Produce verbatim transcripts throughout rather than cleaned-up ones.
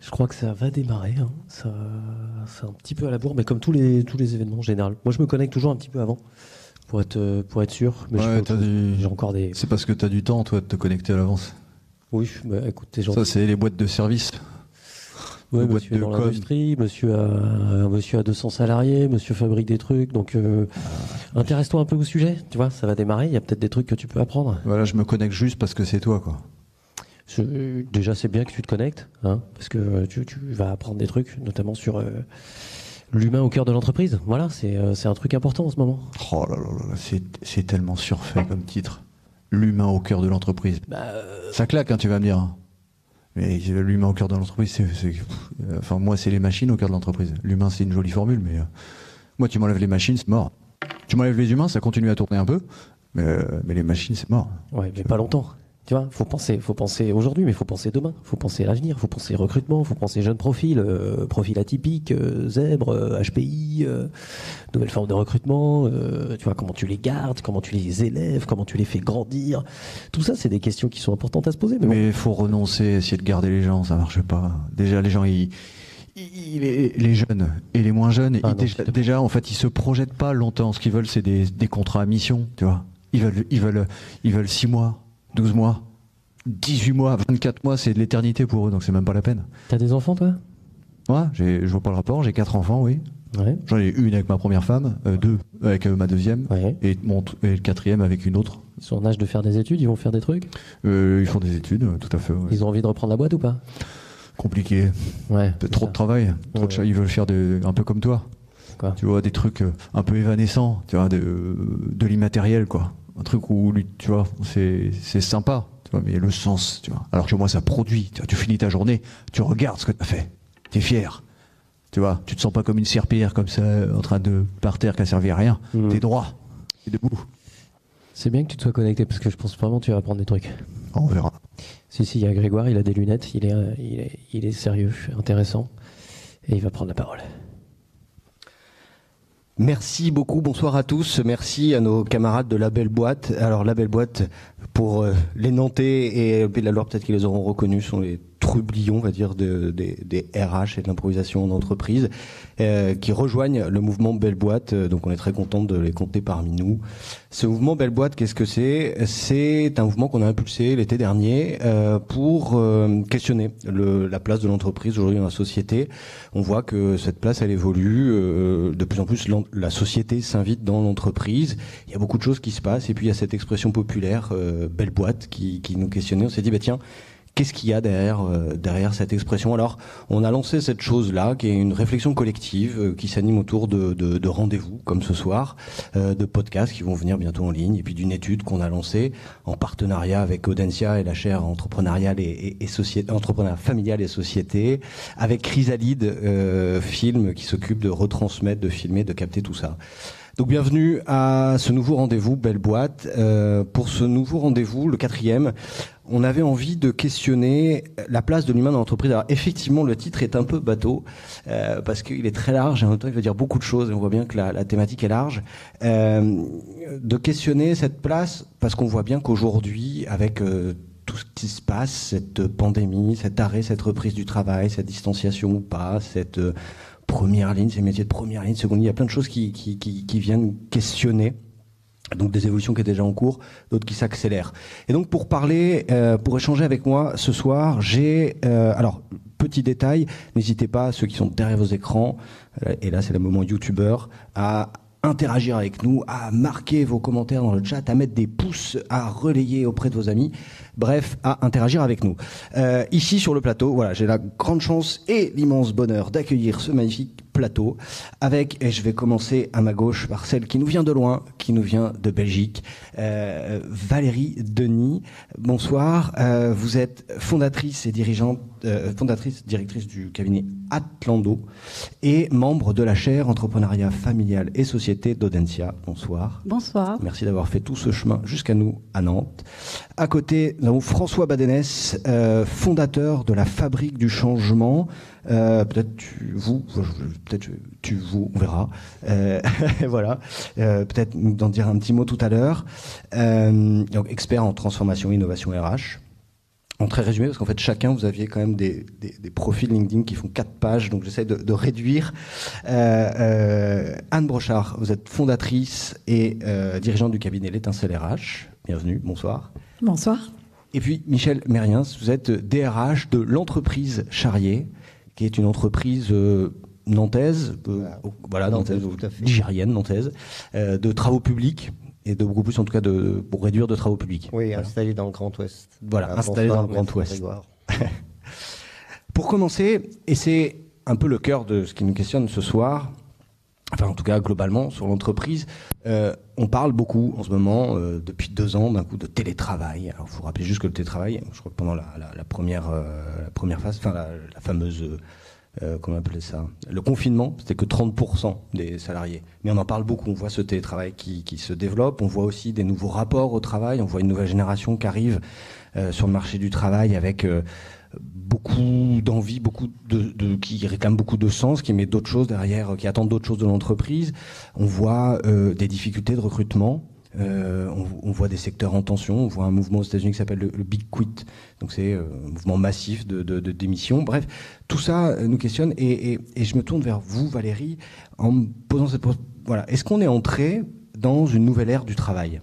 Je crois que ça va démarrer, hein. Ça, c'est un petit peu à la bourre, mais comme tous les, tous les événements en général. Moi, je me connecte toujours un petit peu avant, pour être, pour être sûr. Mais ouais, j'ai du... encore des... C'est parce que tu as du temps, toi, de te connecter à l'avance. Oui, bah, écoute, t'es gentil. Ça, c'est les boîtes de service. Oui, monsieur est dans l'industrie, monsieur a, monsieur a deux cents salariés, monsieur fabrique des trucs, donc euh, ah, intéresse-toi un peu au sujet, tu vois, ça va démarrer, il y a peut-être des trucs que tu peux apprendre. Voilà, je me connecte juste parce que c'est toi, quoi. Je, déjà, c'est bien que tu te connectes, hein, parce que tu, tu vas apprendre des trucs, notamment sur euh, l'humain au cœur de l'entreprise. Voilà, c'est euh, un truc important en ce moment. Oh là là là, c'est tellement surfait comme titre. L'humain au cœur de l'entreprise. Bah, euh... Ça claque, hein, tu vas me dire, hein. Mais l'humain au cœur de l'entreprise, c'est... Enfin, moi, c'est les machines au cœur de l'entreprise. L'humain, c'est une jolie formule, mais... Euh, moi, tu m'enlèves les machines, c'est mort. Tu m'enlèves les humains, ça continue à tourner un peu, mais, euh, mais les machines, c'est mort. Ouais, mais pas longtemps. Tu vois, faut penser, faut penser aujourd'hui, mais faut penser demain. Faut penser à l'avenir, faut penser recrutement, faut penser jeunes profils, euh, profils atypiques, euh, zèbres, euh, H P I, euh, nouvelles formes de recrutement. Euh, tu vois, comment tu les gardes, comment tu les élèves, comment tu les fais grandir. Tout ça, c'est des questions qui sont importantes à se poser. Mais, mais bon. Faut renoncer, essayer de garder les gens, ça marche pas. Déjà, les gens, ils, ils, les, les jeunes et les moins jeunes, ah ils, non, déjà, déjà, en fait, ils se projettent pas longtemps. Ce qu'ils veulent, c'est des, des contrats à mission. Tu vois, ils veulent, ils veulent, ils veulent six mois. douze mois, dix-huit mois, vingt-quatre mois, c'est de l'éternité pour eux, donc c'est même pas la peine. T'as des enfants, toi? Ouais, je vois pas le rapport, j'ai quatre enfants, oui. Ouais. J'en ai une avec ma première femme, euh, deux avec euh, ma deuxième, ouais. et, mon, et le quatrième avec une autre. Ils sont en âge de faire des études, ils vont faire des trucs euh, Ils font des études, euh, tout à fait. Ouais. Ils ont envie de reprendre la boîte ou pas? Compliqué. Ouais, trop ça. de travail, trop ouais. de ils veulent faire de, un peu comme toi. Quoi? Tu vois, des trucs un peu évanescents, tu vois, de, de l'immatériel, quoi. Un truc où, tu vois, c'est sympa, tu vois, mais le sens, tu vois. Alors que moi, ça produit. Tu vois, tu finis ta journée, tu regardes ce que tu as fait. Tu es fier. Tu vois, tu te sens pas comme une serpillière comme ça, en train de par terre qui a servi à rien. Mmh. Tu es droit, tu es debout. C'est bien que tu te sois connecté, parce que je pense vraiment que tu vas apprendre des trucs. On verra. Si, si, il y a Grégoire, il a des lunettes, il est, il est, il est sérieux, intéressant, et il va prendre la parole. Merci beaucoup, bonsoir à tous, merci à nos camarades de la Belle Boîte. Alors la Belle Boîte, pour euh, les Nantais, et alors peut-être qu'ils les auront reconnus, sont les trublions, on va dire, de, des, des R H et de l'improvisation d'entreprise, euh, qui rejoignent le mouvement Belle Boîte, donc on est très content de les compter parmi nous. Ce mouvement Belle Boîte, qu'est-ce que c'est? C'est un mouvement qu'on a impulsé l'été dernier euh, pour euh, questionner le, la place de l'entreprise aujourd'hui dans la société. On voit que cette place, elle évolue, euh, de plus en plus la société s'invite dans l'entreprise, il y a beaucoup de choses qui se passent, et puis il y a cette expression populaire, euh, Belle Boîte, qui, qui nous questionnait. On s'est dit, bah, tiens, qu'est-ce qu'il y a derrière, euh, derrière cette expression? Alors, on a lancé cette chose-là, qui est une réflexion collective, euh, qui s'anime autour de, de, de rendez-vous, comme ce soir, euh, de podcasts qui vont venir bientôt en ligne, et puis d'une étude qu'on a lancée en partenariat avec Audencia et la chaire entrepreneuriale et, et, et société, entrepreneuriat familial et société, avec Chrysalide, euh, film qui s'occupe de retransmettre, de filmer, de capter tout ça. Donc bienvenue à ce nouveau rendez-vous Belle Boîte. Euh, pour ce nouveau rendez-vous, le quatrième, on avait envie de questionner la place de l'humain dans l'entreprise. Alors effectivement, le titre est un peu bateau, euh, parce qu'il est très large, et en même temps il veut dire beaucoup de choses, et on voit bien que la, la thématique est large. Euh, de questionner cette place, parce qu'on voit bien qu'aujourd'hui, avec euh, tout ce qui se passe, cette pandémie, cet arrêt, cette reprise du travail, cette distanciation ou pas, cette... Euh, première ligne, ces métiers de première ligne, seconde ligne, il y a plein de choses qui, qui, qui, qui viennent questionner. Donc des évolutions qui étaient déjà en cours, d'autres qui s'accélèrent. Et donc pour parler, euh, pour échanger avec moi ce soir, j'ai... Euh, alors, petit détail, n'hésitez pas, ceux qui sont derrière vos écrans, euh, et là c'est le moment youtubeur, à interagir avec nous, à marquer vos commentaires dans le chat, à mettre des pouces, à relayer auprès de vos amis, bref, à interagir avec nous. Euh, ici sur le plateau, voilà, j'ai la grande chance et l'immense bonheur d'accueillir ce magnifique plateau avec, et je vais commencer à ma gauche par celle qui nous vient de loin, qui nous vient de Belgique, euh, Valérie Denis. Bonsoir, euh, vous êtes fondatrice et dirigeante, euh, fondatrice, directrice du cabinet Atlando et membre de la chaire entrepreneuriat familial et société d'Audencia. Bonsoir. Bonsoir. Merci d'avoir fait tout ce chemin jusqu'à nous à Nantes. À côté, nous avons François Badénès, euh, fondateur de la Fabrique du Changement. Euh, peut-être tu, vous, peut-être tu, vous, on verra. Euh, voilà. Euh, peut-être nous en dire un petit mot tout à l'heure. Euh, donc expert en transformation, innovation R H. en très résumé, parce qu'en fait chacun vous aviez quand même des, des, des profils LinkedIn qui font quatre pages, donc j'essaie de, de réduire. Euh, euh, Anne Brochard, vous êtes fondatrice et euh, dirigeante du cabinet L'Étincelle R H. Bienvenue, bonsoir. Bonsoir. Et puis Michel Mérien, vous êtes D R H de l'entreprise Charier, qui est une entreprise euh, nantaise, euh, voilà, nantaise, nigérienne, nantaise, euh, de travaux publics. Et de beaucoup plus, en tout cas, de, pour réduire de travaux publics. Oui, voilà. Installé dans le Grand Ouest. Voilà, installé dans le Grand Ouest. Pour commencer, et c'est un peu le cœur de ce qui nous questionne ce soir, enfin en tout cas globalement sur l'entreprise, euh, on parle beaucoup en ce moment, euh, depuis deux ans, d'un coup de télétravail. Alors il faut rappeler juste que le télétravail, je crois que pendant la, la, la, première, euh, la première phase, enfin la, la fameuse... Euh, Euh, comment on appelait ça ? Le confinement, c'était que trente pour cent des salariés. Mais on en parle beaucoup, on voit ce télétravail qui, qui se développe, on voit aussi des nouveaux rapports au travail, on voit une nouvelle génération qui arrive euh, sur le marché du travail avec euh, beaucoup d'envie, beaucoup de, de, qui réclame beaucoup de sens, qui met d'autres choses derrière, qui attend d'autres choses de l'entreprise. On voit euh, des difficultés de recrutement. Euh, on, on voit des secteurs en tension, on voit un mouvement aux États-Unis qui s'appelle le, le Big Quit, donc c'est euh, un mouvement massif de, de, de démission. Bref, tout ça nous questionne et, et, et je me tourne vers vous, Valérie, en me posant cette question. Voilà. Est-ce qu'on est entré dans une nouvelle ère du travail ?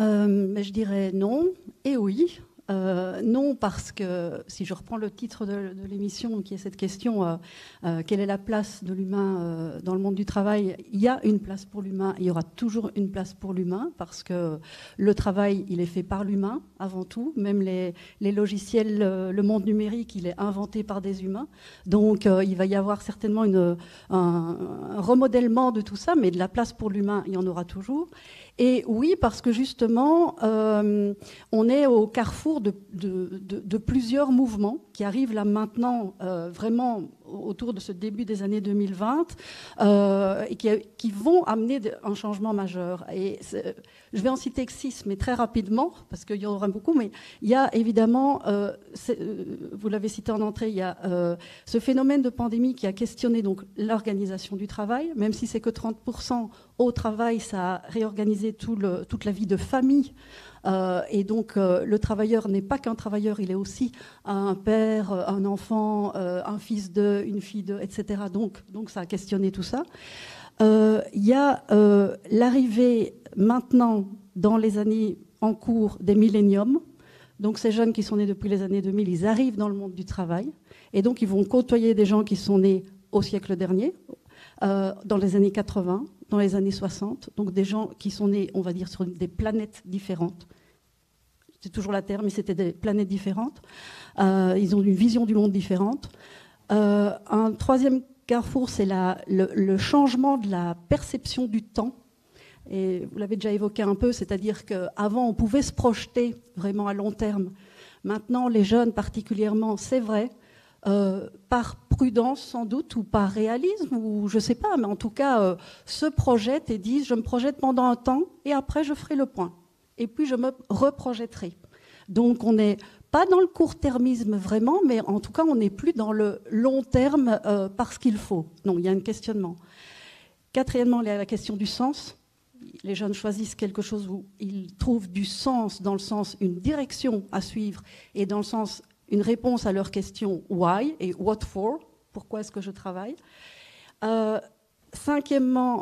euh, Je dirais non et oui. Euh, non, parce que, si je reprends le titre de, de l'émission, qui est cette question, euh, euh, quelle est la place de l'humain euh, dans le monde du travail ? Il y a une place pour l'humain, il y aura toujours une place pour l'humain, parce que le travail, il est fait par l'humain, avant tout. Même les, les logiciels, le, le monde numérique, il est inventé par des humains. Donc, euh, il va y avoir certainement une, un, un remodèlement de tout ça, mais de la place pour l'humain, il y en aura toujours. Et oui, parce que justement, euh, on est au carrefour de, de, de, de plusieurs mouvements qui arrivent là maintenant, euh, vraiment autour de ce début des années deux mille vingt, euh, et qui, qui vont amener un changement majeur. Et je vais en citer que six, mais très rapidement, parce qu'il y en aura beaucoup. Mais il y a évidemment, euh, euh, vous l'avez cité en entrée, il y a euh, ce phénomène de pandémie qui a questionné donc l'organisation du travail, même si c'est que trente pour cent. Au travail, ça a réorganisé tout le, toute la vie de famille. Euh, et donc, euh, le travailleur n'est pas qu'un travailleur, il est aussi un père, un enfant, euh, un fils de, une fille de, et cetera. Donc, donc ça a questionné tout ça. Euh, y a euh, l'arrivée maintenant, dans les années en cours, des milléniums. Donc, ces jeunes qui sont nés depuis les années deux mille, ils arrivent dans le monde du travail. Et donc, ils vont côtoyer des gens qui sont nés au siècle dernier, euh, dans les années quatre-vingts. Dans les années soixante, donc des gens qui sont nés, on va dire, sur des planètes différentes. C'est toujours la Terre, mais c'était des planètes différentes. Euh, ils ont une vision du monde différente. Euh, un troisième carrefour, c'est le, le changement de la perception du temps. Et vous l'avez déjà évoqué un peu, c'est-à-dire qu'avant, on pouvait se projeter vraiment à long terme. Maintenant, les jeunes particulièrement, c'est vrai, Euh, par prudence sans doute, ou par réalisme, ou je ne sais pas, mais en tout cas euh, se projettent et disent je me projette pendant un temps et après je ferai le point et puis je me reprojetterai. Donc on n'est pas dans le court-termisme vraiment, mais en tout cas on n'est plus dans le long terme euh, parce qu'il faut. Non, il y a un questionnement. Quatrièmement, il y a la question du sens. Les jeunes choisissent quelque chose où ils trouvent du sens, dans le sens une direction à suivre et dans le sens une réponse à leur question « why » et « what for », pourquoi est-ce que je travaille. Euh, cinquièmement,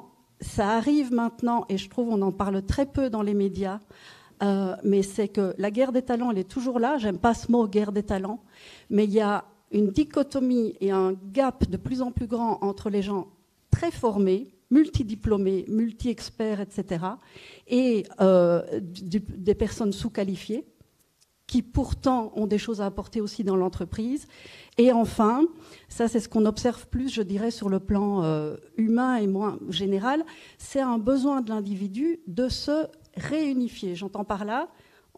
ça arrive maintenant, et je trouve qu'on en parle très peu dans les médias, euh, mais c'est que la guerre des talents, elle est toujours là. J'aime pas ce mot « guerre des talents », mais il y a une dichotomie et un gap de plus en plus grand entre les gens très formés, multidiplômés, multi-experts, et cetera, et euh, du, des personnes sous-qualifiées, qui pourtant ont des choses à apporter aussi dans l'entreprise. Et enfin, ça c'est ce qu'on observe plus, je dirais, sur le plan euh, humain et moins général, c'est un besoin de l'individu de se réunifier. J'entends par là,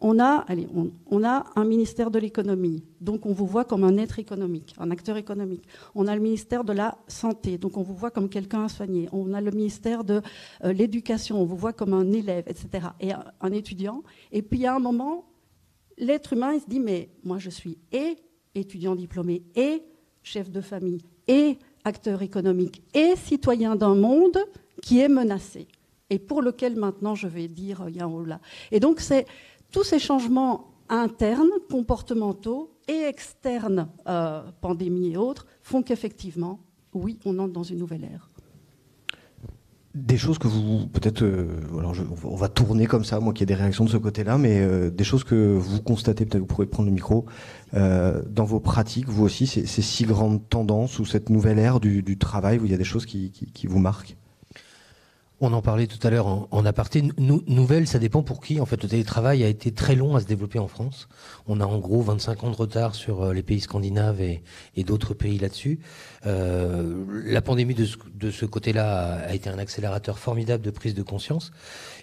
on a, allez, on, on a un ministère de l'économie, donc on vous voit comme un être économique, un acteur économique. On a le ministère de la santé, donc on vous voit comme quelqu'un à soigner. On a le ministère de euh, l'éducation, on vous voit comme un élève, et cetera, et un, un étudiant. Et puis à un moment, l'être humain, il se dit, mais moi je suis et étudiant diplômé, et chef de famille, et acteur économique, et citoyen d'un monde qui est menacé, et pour lequel maintenant je vais dire, il y a un haut là. Et donc c'est tous ces changements internes, comportementaux et externes, euh, pandémie et autres, font qu'effectivement, oui, on entre dans une nouvelle ère. Des choses que vous, peut-être, euh, alors je, on va tourner comme ça, moi qu'il y ait des réactions de ce côté-là, mais euh, des choses que vous constatez, peut-être vous pourrez prendre le micro, euh, dans vos pratiques, vous aussi, ces, ces six grandes tendances ou cette nouvelle ère du, du travail, où il y a des choses qui, qui, qui vous marquent. On en parlait tout à l'heure en, en aparté. Nou, nouvelle, ça dépend pour qui. En fait, le télétravail a été très long à se développer en France. On a en gros vingt-cinq ans de retard sur les pays scandinaves et, et d'autres pays là-dessus. Euh, la pandémie de ce, de ce côté-là a été un accélérateur formidable de prise de conscience.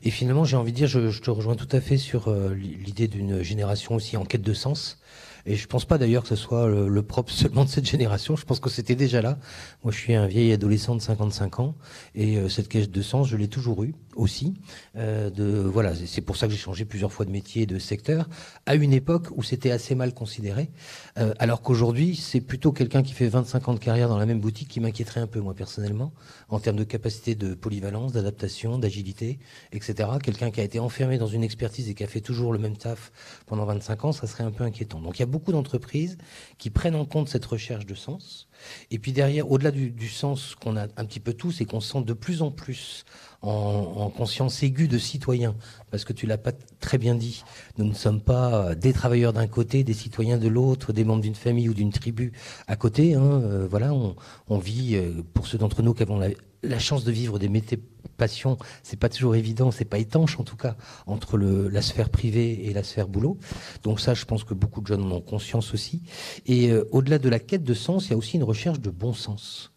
Et finalement, j'ai envie de dire, je, je te rejoins tout à fait sur l'idée d'une génération aussi en quête de sens. Et je pense pas d'ailleurs que ce soit le, le propre seulement de cette génération. Je pense que c'était déjà là. Moi, je suis un vieil adolescent de cinquante-cinq ans, et euh, cette quête de sens, je l'ai toujours eue aussi. Euh, de voilà, c'est pour ça que j'ai changé plusieurs fois de métier et de secteur à une époque où c'était assez mal considéré. Euh, alors qu'aujourd'hui, c'est plutôt quelqu'un qui fait vingt-cinq ans de carrière dans la même boutique qui m'inquiéterait un peu, moi personnellement, en termes de capacité de polyvalence, d'adaptation, d'agilité, et cetera. Quelqu'un qui a été enfermé dans une expertise et qui a fait toujours le même taf pendant vingt-cinq ans, ça serait un peu inquiétant. Donc il y a beaucoup d'entreprises qui prennent en compte cette recherche de sens. Et puis derrière, au-delà du, du sens qu'on a un petit peu tous et qu'on sent de plus en plus en, en conscience aiguë de citoyen, parce que tu l'as pas très bien dit, nous ne sommes pas des travailleurs d'un côté, des citoyens de l'autre, des membres d'une famille ou d'une tribu à côté. Hein, euh, voilà, on, on vit, euh, pour ceux d'entre nous qui avons la, la chance de vivre des métiers passion, c'est pas toujours évident, c'est pas étanche en tout cas, entre le, la sphère privée et la sphère boulot. Donc ça, je pense que beaucoup de jeunes en ont conscience aussi. Et euh, au-delà de la quête de sens, il y a aussi une recherche de bon sens.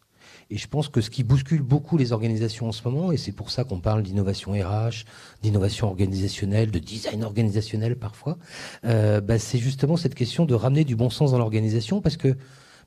Et je pense que ce qui bouscule beaucoup les organisations en ce moment, et c'est pour ça qu'on parle d'innovation R H, d'innovation organisationnelle, de design organisationnel parfois, euh, bah c'est justement cette question de ramener du bon sens dans l'organisation, parce que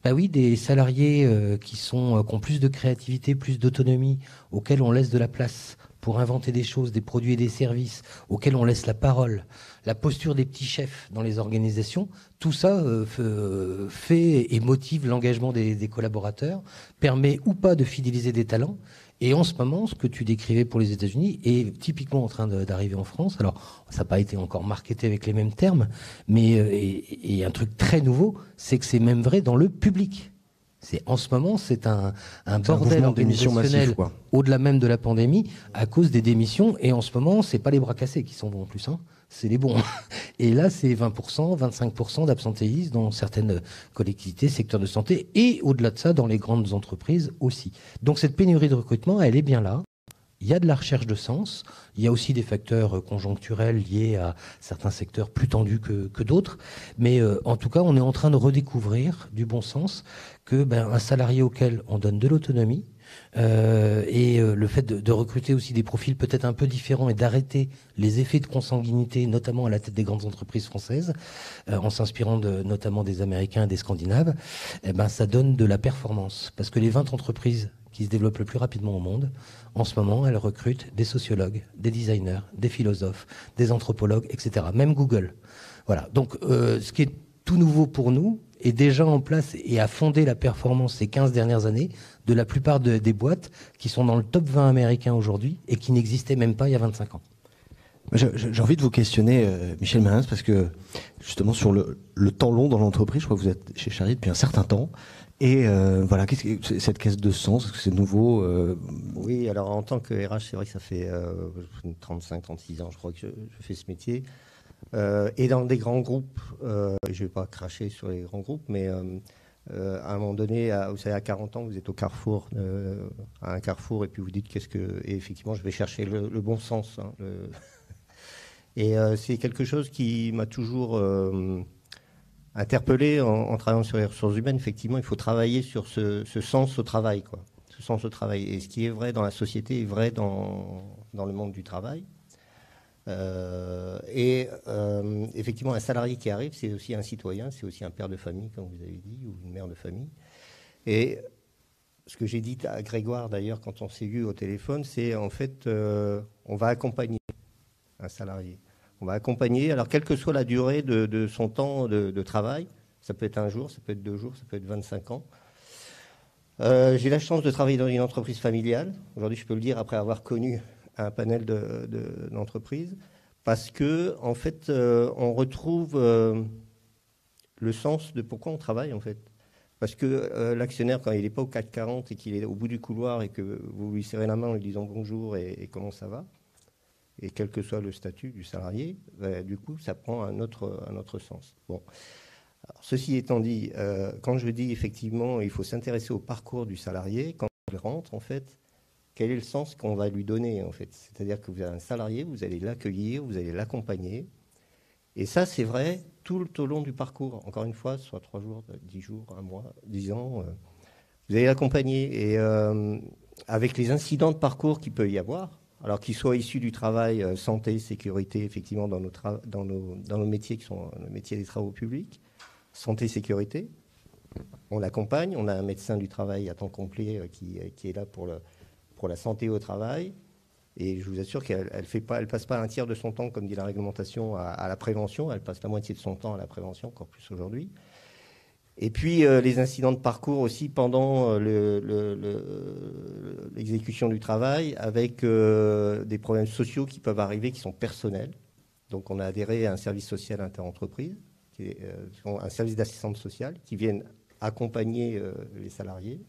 bah oui, des salariés euh, qui sont, euh, qui ont plus de créativité, plus d'autonomie, auxquels on laisse de la place pour inventer des choses, des produits et des services, auxquels on laisse la parole, la posture des petits chefs dans les organisations, tout ça euh, fait et motive l'engagement des, des collaborateurs, permet ou pas de fidéliser des talents. Et en ce moment, ce que tu décrivais pour les États-Unis est typiquement en train d'arriver en France. Alors, ça n'a pas été encore marketé avec les mêmes termes, mais et, et un truc très nouveau, c'est que c'est même vrai dans le public. C'est, en ce moment, c'est un, un bordel un organisationnel au-delà même de la pandémie à cause des démissions. Et en ce moment, c'est pas les bras cassés qui sont bons en plus, hein. C'est les bons. Et là, c'est vingt pour cent, vingt-cinq pour cent d'absentéisme dans certaines collectivités, secteurs de santé, et au-delà de ça, dans les grandes entreprises aussi. Donc cette pénurie de recrutement, elle est bien là. Il y a de la recherche de sens, il y a aussi des facteurs conjoncturels liés à certains secteurs plus tendus que, que d'autres, mais euh, en tout cas, on est en train de redécouvrir du bon sens que ben, un salarié auquel on donne de l'autonomie, Euh, et euh, le fait de, de recruter aussi des profils peut-être un peu différents et d'arrêter les effets de consanguinité, notamment à la tête des grandes entreprises françaises, euh, en s'inspirant de, notamment des Américains et des Scandinaves, eh ben, ça donne de la performance. Parce que les vingt entreprises qui se développent le plus rapidement au monde, en ce moment, elles recrutent des sociologues, des designers, des philosophes, des anthropologues, et cetera. Même Google. Voilà. Donc, euh, ce qui est tout nouveau pour nous, est déjà en place et a fondé la performance ces quinze dernières années de la plupart de, des boîtes qui sont dans le top vingt américain aujourd'hui et qui n'existaient même pas il y a vingt-cinq ans. J'ai envie de vous questionner, euh, Michel Mérien, parce que justement sur le, le temps long dans l'entreprise, je crois que vous êtes chez Chrysalide depuis un certain temps. Et euh, voilà, qu'est-ce que, cette caisse de sens, est-ce que c'est nouveau euh... Oui, alors en tant que R H, c'est vrai que ça fait euh, trente-cinq, trente-six ans, je crois que je, je fais ce métier. Euh, et dans des grands groupes, euh, je ne vais pas cracher sur les grands groupes, mais euh, euh, à un moment donné, à, vous savez, à quarante ans, vous êtes au carrefour, euh, à un carrefour, et puis vous dites qu'est-ce que. Et effectivement, je vais chercher le, le bon sens. Hein, le et euh, c'est quelque chose qui m'a toujours euh, interpellé en, en travaillant sur les ressources humaines. Effectivement, il faut travailler sur ce, ce sens au travail, quoi. Ce sens au travail. Et ce qui est vrai dans la société est vrai dans, dans le monde du travail. Euh, et euh, effectivement, un salarié qui arrive, c'est aussi un citoyen, c'est aussi un père de famille, comme vous avez dit, ou une mère de famille. Et ce que j'ai dit à Grégoire, d'ailleurs, quand on s'est vu au téléphone, c'est en fait, euh, on va accompagner un salarié. On va accompagner, alors quelle que soit la durée de, de son temps de, de travail, ça peut être un jour, ça peut être deux jours, ça peut être vingt-cinq ans. Euh, j'ai la chance de travailler dans une entreprise familiale. Aujourd'hui, je peux le dire, après avoir connu un panel d'entreprises, de, de, parce que en fait, euh, on retrouve euh, le sens de pourquoi on travaille, en fait. Parce que euh, l'actionnaire, quand il n'est pas au CAC quarante et qu'il est au bout du couloir et que vous lui serrez la main en lui disant bonjour et, et comment ça va, et quel que soit le statut du salarié, bah, du coup, ça prend un autre, un autre sens. Bon. Alors, ceci étant dit, euh, quand je dis effectivement il faut s'intéresser au parcours du salarié, quand il rentre, en fait, quel est le sens qu'on va lui donner, en fait? C'est-à-dire que vous avez un salarié, vous allez l'accueillir, vous allez l'accompagner. Et ça, c'est vrai tout au long du parcours. Encore une fois, soit trois jours, dix jours, un mois, dix ans. Euh, vous allez l'accompagner. Et euh, avec les incidents de parcours qu'il peut y avoir, alors qu'ils soient issus du travail, euh, santé, sécurité, effectivement, dans nos, dans nos, dans nos métiers qui sont le métier des travaux publics, santé, sécurité, on l'accompagne. On a un médecin du travail à temps complet euh, qui, euh, qui est là pour, le, pour la santé au travail. Et je vous assure qu'elle ne passe pas un tiers de son temps, comme dit la réglementation, à, à la prévention. Elle passe la moitié de son temps à la prévention, encore plus aujourd'hui. Et puis, euh, les incidents de parcours aussi pendant le, le, le, l'exécution du travail, avec euh, des problèmes sociaux qui peuvent arriver, qui sont personnels. Donc, on a adhéré à un service social interentreprise, qui est, euh, un service d'assistante sociale, qui viennent accompagner euh, les salariés.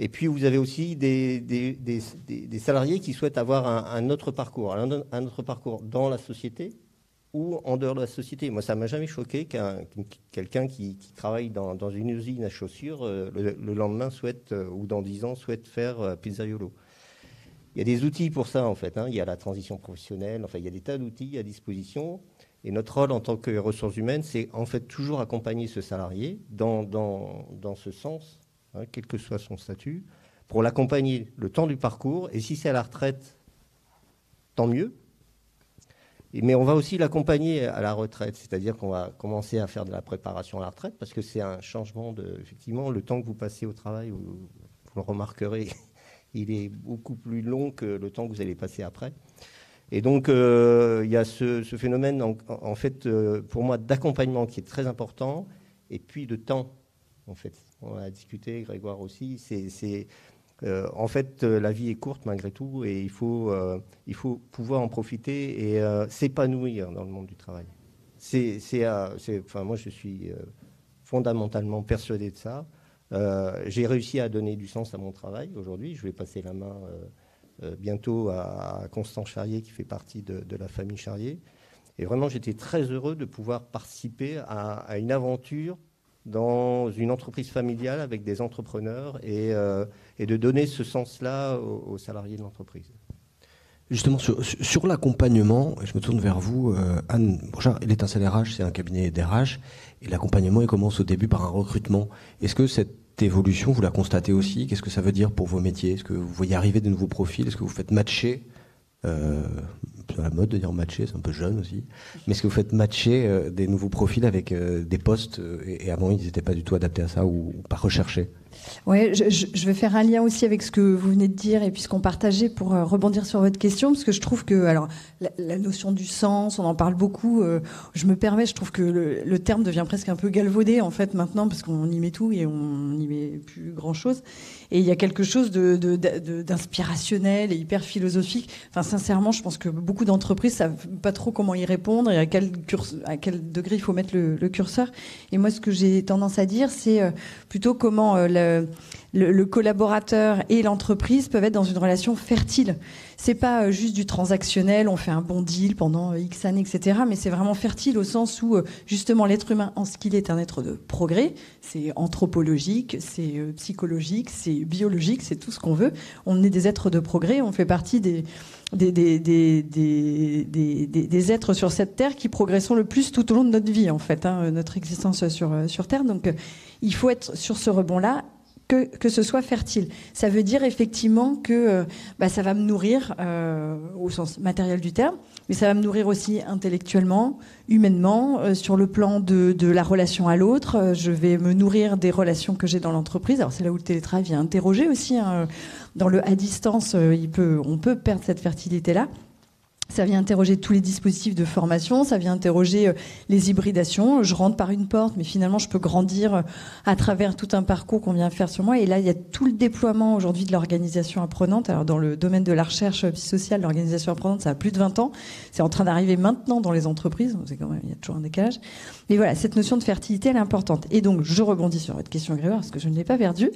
Et puis, vous avez aussi des, des, des, des, des salariés qui souhaitent avoir un, un autre parcours, un, un autre parcours dans la société ou en dehors de la société. Moi, ça ne m'a jamais choqué qu'un, quelqu'un qui, qui travaille dans, dans une usine à chaussures, euh, le, le lendemain souhaite, euh, ou dans dix ans, souhaite faire euh, pizzaiolo. Il y a des outils pour ça, en fait, hein. Il y a la transition professionnelle, enfin, il y a des tas d'outils à disposition. Et notre rôle en tant que ressources humaines, c'est en fait toujours accompagner ce salarié dans, dans, dans ce sens, hein, quel que soit son statut, pour l'accompagner le temps du parcours. Et si c'est à la retraite, tant mieux. Et, mais on va aussi l'accompagner à la retraite, c'est-à-dire qu'on va commencer à faire de la préparation à la retraite, parce que c'est un changement de... Effectivement, le temps que vous passez au travail, vous, vous le remarquerez, il est beaucoup plus long que le temps que vous allez passer après. Et donc, euh, il y a ce, ce phénomène, en, en fait, euh, pour moi, d'accompagnement qui est très important, et puis de temps, en fait. On a discuté, Grégoire aussi, c'est, c'est, euh, en fait, euh, la vie est courte malgré tout et il faut, euh, il faut pouvoir en profiter et euh, s'épanouir dans le monde du travail. C'est, c'est, euh, c'est, enfin, moi, je suis euh, fondamentalement persuadé de ça. Euh, j'ai réussi à donner du sens à mon travail aujourd'hui. Je vais passer la main euh, euh, bientôt à, à Constant Charier qui fait partie de, de la famille Charier. Et vraiment, j'étais très heureux de pouvoir participer à, à une aventure dans une entreprise familiale avec des entrepreneurs et, euh, et de donner ce sens-là aux, aux salariés de l'entreprise. Justement, sur, sur l'accompagnement, je me tourne vers vous, euh, Anne Brochard. L'Étincelle R H, c'est un cabinet d'R H et l'accompagnement, il commence au début par un recrutement. Est-ce que cette évolution, vous la constatez aussi? Qu'est-ce que ça veut dire pour vos métiers? Est-ce que vous voyez arriver de nouveaux profils? Est-ce que vous faites matcher? Euh, c'est la mode de dire matcher, c'est un peu jeune aussi. Mais est-ce que vous faites matcher euh, des nouveaux profils avec euh, des postes euh, et avant ils n'étaient pas du tout adaptés à ça ou, ou pas recherchés? Ouais, je, je vais faire un lien aussi avec ce que vous venez de dire et puis ce qu'on partageait pour euh, rebondir sur votre question, parce que je trouve que alors la, la notion du sens, on en parle beaucoup. Euh, je me permets, je trouve que le, le terme devient presque un peu galvaudé en fait maintenant, parce qu'on y met tout et on n'y met plus grand chose. Et il y a quelque chose de, de, de, d'inspirationnel et hyper philosophique. Enfin, sincèrement, je pense que beaucoup d'entreprises savent pas trop comment y répondre et à quel, curse, à quel degré il faut mettre le, le curseur. Et moi, ce que j'ai tendance à dire, c'est plutôt comment le, le, le collaborateur et l'entreprise peuvent être dans une relation fertile. C'est pas juste du transactionnel, on fait un bon deal pendant X années, et cetera. Mais c'est vraiment fertile au sens où, justement, l'être humain, en ce qu'il est un être de progrès, c'est anthropologique, c'est psychologique, c'est biologique, c'est tout ce qu'on veut. On est des êtres de progrès, on fait partie des, des, des, des, des, des, des, des êtres sur cette Terre qui progressons le plus tout au long de notre vie, en fait, hein, notre existence sur, sur Terre. Donc, il faut être sur ce rebond-là. Que, que ce soit fertile. Ça veut dire effectivement que bah, ça va me nourrir euh, au sens matériel du terme, mais ça va me nourrir aussi intellectuellement, humainement, euh, sur le plan de, de la relation à l'autre. Je vais me nourrir des relations que j'ai dans l'entreprise. Alors c'est là où le télétravail vient interroger aussi. Hein. Dans le à distance, il peut, on peut perdre cette fertilité-là. Ça vient interroger tous les dispositifs de formation, ça vient interroger les hybridations. Je rentre par une porte, mais finalement, je peux grandir à travers tout un parcours qu'on vient faire sur moi. Et là, il y a tout le déploiement aujourd'hui de l'organisation apprenante. Alors, dans le domaine de la recherche psychosociale, l'organisation apprenante, ça a plus de vingt ans. C'est en train d'arriver maintenant dans les entreprises. C'est quand même, il y a toujours un décalage. Mais voilà, cette notion de fertilité, elle est importante. Et donc, je rebondis sur votre question, Grégoire, parce que je ne l'ai pas perdue.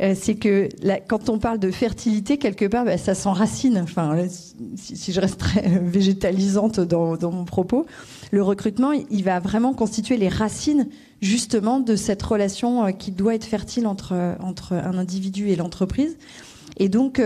Euh, c'est que là, quand on parle de fertilité, quelque part, bah, ça s'enracine. Enfin, si, si je resterais végétalisante dans, dans mon propos, le recrutement, il va vraiment constituer les racines justement de cette relation qui doit être fertile entre, entre un individu et l'entreprise. Et donc,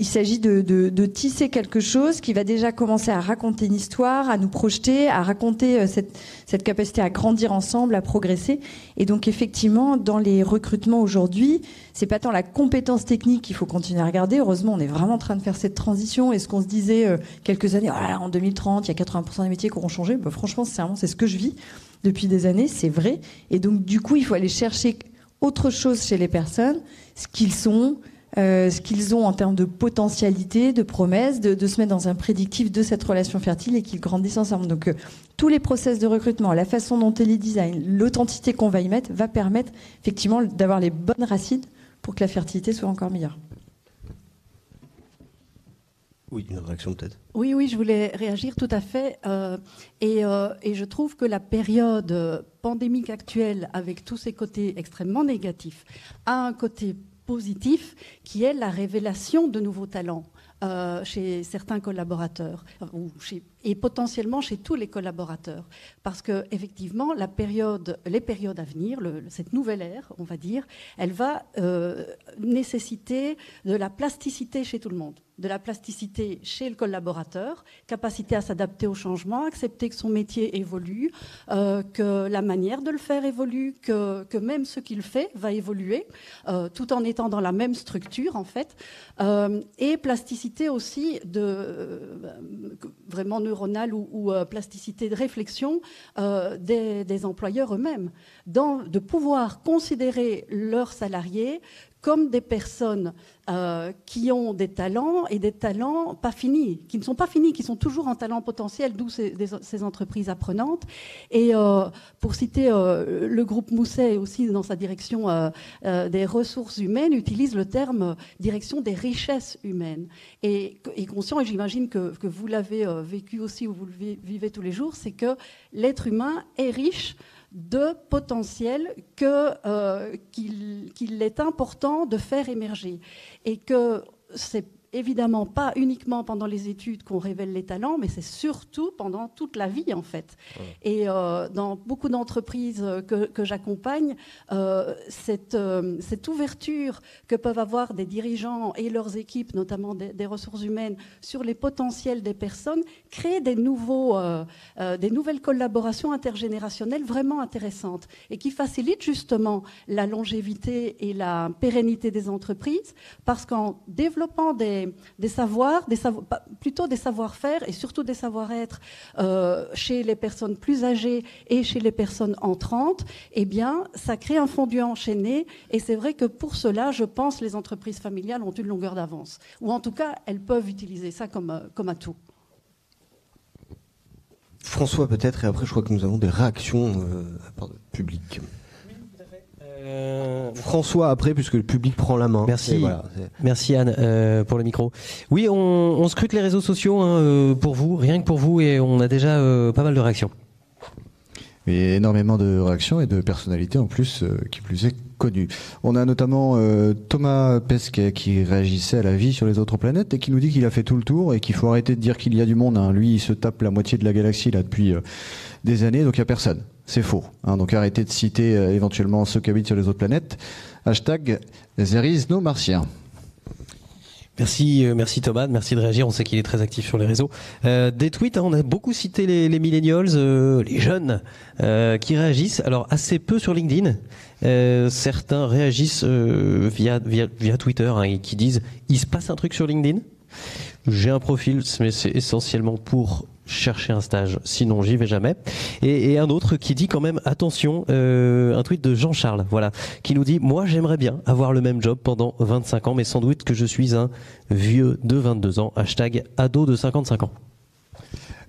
il s'agit de, de, de tisser quelque chose qui va déjà commencer à raconter une histoire, à nous projeter, à raconter cette, cette capacité à grandir ensemble, à progresser. Et donc, effectivement, dans les recrutements aujourd'hui, c'est pas tant la compétence technique qu'il faut continuer à regarder. Heureusement, on est vraiment en train de faire cette transition. Et ce qu'on se disait quelques années, oh là là, en deux mille trente, il y a quatre-vingts pour cent des métiers qui auront changé. Bah, franchement, sincèrement, c'est ce que je vis depuis des années, c'est vrai. Et donc, du coup, il faut aller chercher autre chose chez les personnes, ce qu'ils sont, Euh, ce qu'ils ont en termes de potentialité, de promesses, de, de se mettre dans un prédictif de cette relation fertile et qu'ils grandissent ensemble. Donc euh, tous les process de recrutement, la façon dont est le design, l'authenticité qu'on va y mettre va permettre effectivement d'avoir les bonnes racines pour que la fertilité soit encore meilleure. Oui, une réaction peut-être. Oui, oui, je voulais réagir tout à fait. Euh, et, euh, et je trouve que la période pandémique actuelle, avec tous ses côtés extrêmement négatifs, a un côté positif, qui est la révélation de nouveaux talents euh, chez certains collaborateurs ou chez, et potentiellement chez tous les collaborateurs. Parce que effectivement, la période, les périodes à venir, le, cette nouvelle ère, on va dire, elle va euh, nécessiter de la plasticité chez tout le monde. De la plasticité chez le collaborateur, capacité à s'adapter au changement, accepter que son métier évolue, euh, que la manière de le faire évolue, que, que même ce qu'il fait va évoluer, euh, tout en étant dans la même structure, en fait. Euh, et plasticité aussi, de, euh, vraiment neuronale ou, ou euh, plasticité de réflexion euh, des, des employeurs eux-mêmes, dans, de pouvoir considérer leurs salariés comme des personnes euh, qui ont des talents et des talents pas finis, qui ne sont pas finis, qui sont toujours en talent potentiel, d'où ces, ces entreprises apprenantes. Et euh, pour citer euh, le groupe Mousset, aussi dans sa direction euh, euh, des ressources humaines, utilise le terme direction des richesses humaines. Et, et conscient, et j'imagine que, que vous l'avez euh, vécu aussi, ou vous le vivez tous les jours, c'est que l'être humain est riche de potentiel que, euh, qu'il, qu'il est important de faire émerger. Et que c'est évidemment pas uniquement pendant les études qu'on révèle les talents, mais c'est surtout pendant toute la vie, en fait. Ouais. Et euh, dans beaucoup d'entreprises que, que j'accompagne, euh, cette, euh, cette ouverture que peuvent avoir des dirigeants et leurs équipes, notamment des, des ressources humaines, sur les potentiels des personnes, crée des, nouveaux, euh, euh, des nouvelles collaborations intergénérationnelles vraiment intéressantes et qui facilitent justement la longévité et la pérennité des entreprises, parce qu'en développant des des savoirs, des savo- plutôt des savoir-faire et surtout des savoir-être euh, chez les personnes plus âgées et chez les personnes entrantes, eh bien, ça crée un fondu enchaîné. Et c'est vrai que pour cela, je pense, les entreprises familiales ont une longueur d'avance. Ou en tout cas, elles peuvent utiliser ça comme, comme atout. François, peut-être, et après, je crois que nous avons des réactions euh, à part du public. Euh... François après, puisque le public prend la main. Merci, voilà, merci Anne euh, pour le micro. Oui, on, on scrute les réseaux sociaux hein, pour vous, rien que pour vous, et on a déjà euh, pas mal de réactions. Il y a énormément de réactions et de personnalités en plus, euh, qui plus est connues. On a notamment euh, Thomas Pesquet qui réagissait à la vie sur les autres planètes et qui nous dit qu'il a fait tout le tour et qu'il faut arrêter de dire qu'il y a du monde. Hein. Lui, il se tape la moitié de la galaxie là depuis euh, des années, donc il n'y a personne. C'est faux. Hein, donc arrêtez de citer euh, éventuellement ceux qui habitent sur les autres planètes. Hashtag there is no martiens. Merci, euh, merci Thomas, merci de réagir. On sait qu'il est très actif sur les réseaux. Euh, des tweets, hein, on a beaucoup cité les, les millennials, euh, les jeunes euh, qui réagissent. Alors assez peu sur LinkedIn. Euh, certains réagissent euh, via, via, via Twitter hein, et qui disent il se passe un truc sur LinkedIn. J'ai un profil, mais c'est essentiellement pour chercher un stage, sinon j'y vais jamais. Et, et un autre qui dit quand même attention, euh, un tweet de Jean-Charles, voilà, qui nous dit moi j'aimerais bien avoir le même job pendant vingt-cinq ans, mais sans doute que je suis un vieux de vingt-deux ans. Hashtag ado de cinquante-cinq ans.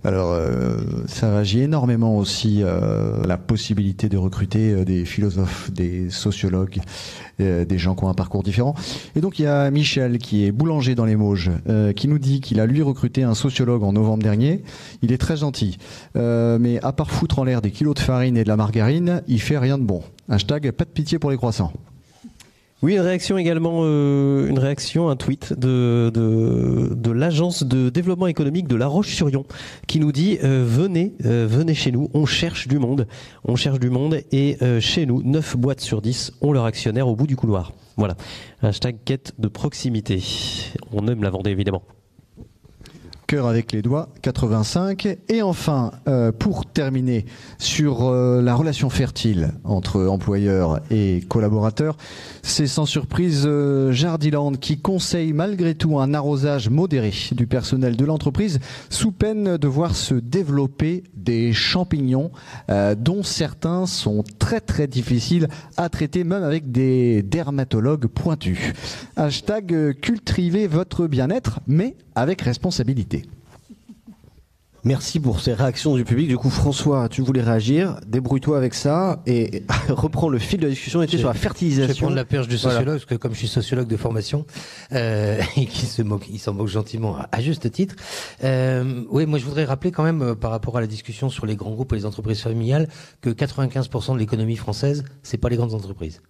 Alors, euh, ça agit énormément aussi euh, la possibilité de recruter euh, des philosophes, des sociologues, euh, des gens qui ont un parcours différent. Et donc, il y a Michel, qui est boulanger dans les Mauges, euh, qui nous dit qu'il a, lui, recruté un sociologue en novembre dernier. Il est très gentil, euh, mais à part foutre en l'air des kilos de farine et de la margarine, il fait rien de bon. Hashtag pas de pitié pour les croissants. Oui, une réaction également, euh, une réaction, un tweet de, de, de l'agence de développement économique de La Roche-sur-Yon qui nous dit euh, venez, euh, venez chez nous, on cherche du monde, on cherche du monde et euh, chez nous, neuf boîtes sur dix ont leur actionnaire au bout du couloir. Voilà, hashtag quête de proximité. On aime la Vendée évidemment. Avec les doigts, quatre-vingt-cinq. Et enfin, euh, pour terminer sur euh, la relation fertile entre employeurs et collaborateurs, c'est sans surprise euh, Jardiland qui conseille malgré tout un arrosage modéré du personnel de l'entreprise sous peine de voir se développer des champignons euh, dont certains sont très très difficiles à traiter même avec des dermatologues pointus. Hashtag euh, cultivez votre bien-être mais avec responsabilité. Merci pour ces réactions du public. Du coup, François, tu voulais réagir. Débrouille-toi avec ça et reprends le fil de la discussion. On était sur la fertilisation. Je vais prendre la perche du sociologue, voilà. Parce que comme je suis sociologue de formation, euh, et qu'il se moque, il s'en moque gentiment à juste titre. Euh, oui, moi je voudrais rappeler quand même, par rapport à la discussion sur les grands groupes et les entreprises familiales, que quatre-vingt-quinze pour cent de l'économie française, c'est pas les grandes entreprises.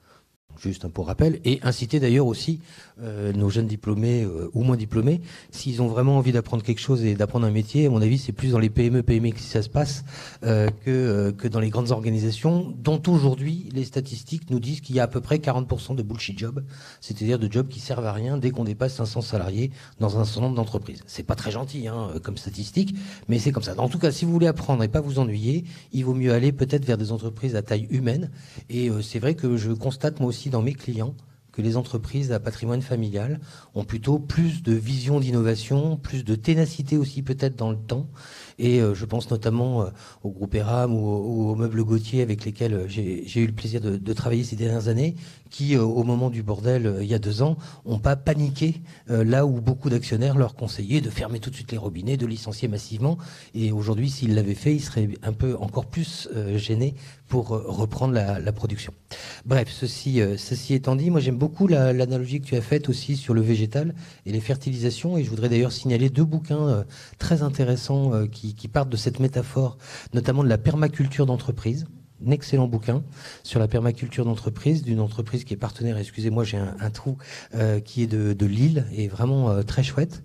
Juste pour rappel, et inciter d'ailleurs aussi euh, nos jeunes diplômés euh, ou moins diplômés, s'ils ont vraiment envie d'apprendre quelque chose et d'apprendre un métier, à mon avis c'est plus dans les P M E P M I que ça se passe euh, que, euh, que dans les grandes organisations, dont aujourd'hui les statistiques nous disent qu'il y a à peu près quarante pour cent de bullshit jobs, c'est-à-dire de jobs qui servent à rien dès qu'on dépasse cinq cents salariés dans un certain nombre d'entreprises. C'est pas très gentil hein, comme statistique, mais c'est comme ça. En tout cas, si vous voulez apprendre et pas vous ennuyer, il vaut mieux aller peut-être vers des entreprises à taille humaine, et euh, c'est vrai que je constate moi aussi dans mes clients que les entreprises à patrimoine familial ont plutôt plus de vision d'innovation, plus de ténacité aussi peut-être dans le temps. Et euh, je pense notamment euh, au groupe Eram ou, ou aux Meubles Gautier avec lesquels j'ai eu le plaisir de, de travailler ces dernières années, qui euh, au moment du bordel euh, il y a deux ans n'ont pas paniqué euh, là où beaucoup d'actionnaires leur conseillaient de fermer tout de suite les robinets, de licencier massivement. Et aujourd'hui, s'ils l'avaient fait, ils seraient un peu encore plus euh, gênés pour euh, reprendre la, la production. Bref, ceci, euh, ceci étant dit, moi j'aime beaucoup l'analogie la, que tu as faite aussi sur le végétal et les fertilisations. Et je voudrais d'ailleurs signaler deux bouquins euh, très intéressants euh, qui qui partent de cette métaphore, notamment de la permaculture d'entreprise. Un excellent bouquin sur la permaculture d'entreprise, d'une entreprise qui est partenaire, excusez-moi j'ai un, un trou, euh, qui est de, de Lille, et vraiment euh, très chouette.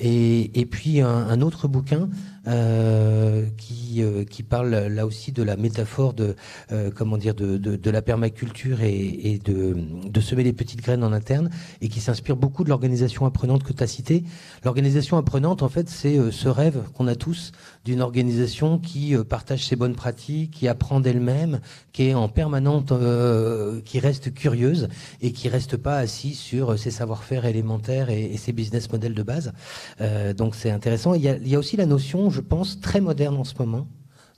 Et, et puis un, un autre bouquin euh, qui, euh, qui parle là aussi de la métaphore de, euh, comment dire, de, de, de la permaculture et, et de, de semer les petites graines en interne, et qui s'inspire beaucoup de l'organisation apprenante que tu as citée. L'organisation apprenante, en fait, c'est euh, ce rêve qu'on a tous d'une organisation qui euh, partage ses bonnes pratiques, qui apprend d'elle-même, qui est en permanente, euh, qui reste curieuse et qui reste pas assis sur ses savoir-faire élémentaires et, et ses business models de base. Euh, donc c'est intéressant. Il y a, il y a aussi la notion, je pense, très moderne en ce moment,